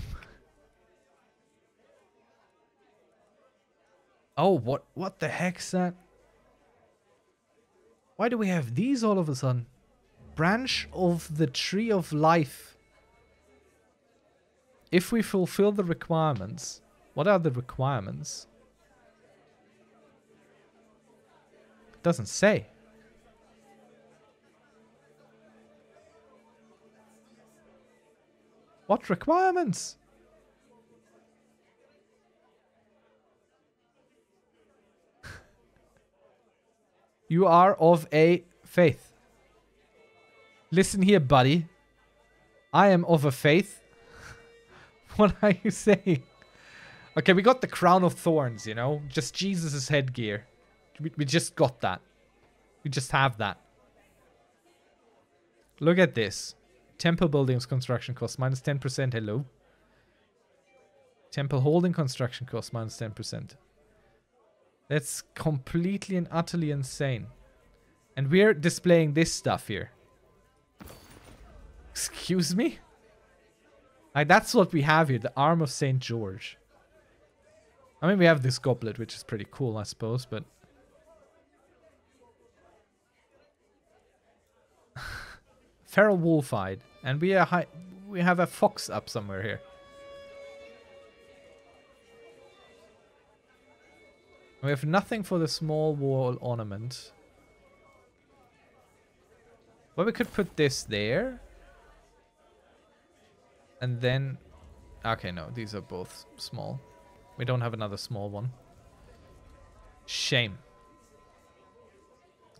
Oh, what the heck's that? Why do we have these all of a sudden? Branch of the Tree of Life. If we fulfill the requirements. What are the requirements? It doesn't say. What requirements? You are of a faith. Listen here, buddy. I am of a faith. What are you saying? Okay, we got the crown of thorns, you know? Just Jesus' headgear. We just got that. We just have that. Look at this. Temple buildings construction cost minus 10%. Hello. Temple holding construction cost minus 10%. That's completely and utterly insane. And we're displaying this stuff here. Excuse me? Like, that's what we have here. The Arm of St. George. I mean, we have this goblet, which is pretty cool, I suppose, but... Feral wolf-eyed. And we have a fox up somewhere here. We have nothing for the small wall ornament. Well, we could put this there. And then... Okay, no. These are both small. We don't have another small one. Shame.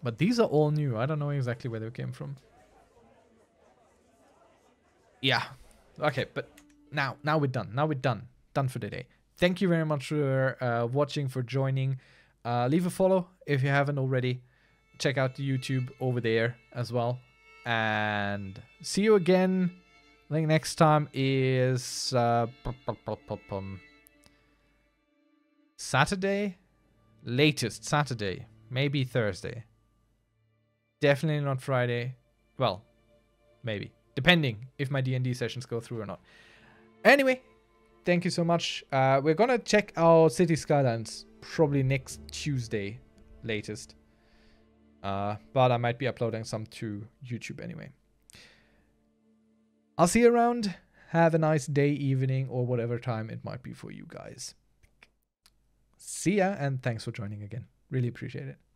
But these are all new. I don't know exactly where they came from. Yeah. Okay, but now we're done. Now we're done. Done for today. Thank you very much for watching, for joining. Leave a follow if you haven't already. Check out the YouTube over there as well. And see you again. I think next time is Saturday. Latest Saturday. Maybe Thursday. Definitely not Friday. Well, maybe. Depending if my D&D sessions go through or not. Anyway. Thank you so much. We're going to check out City Skylines probably next Tuesday latest. But I might be uploading some to YouTube anyway. I'll see you around. Have a nice day, evening, or whatever time it might be for you guys. See ya, and thanks for joining again. Really appreciate it.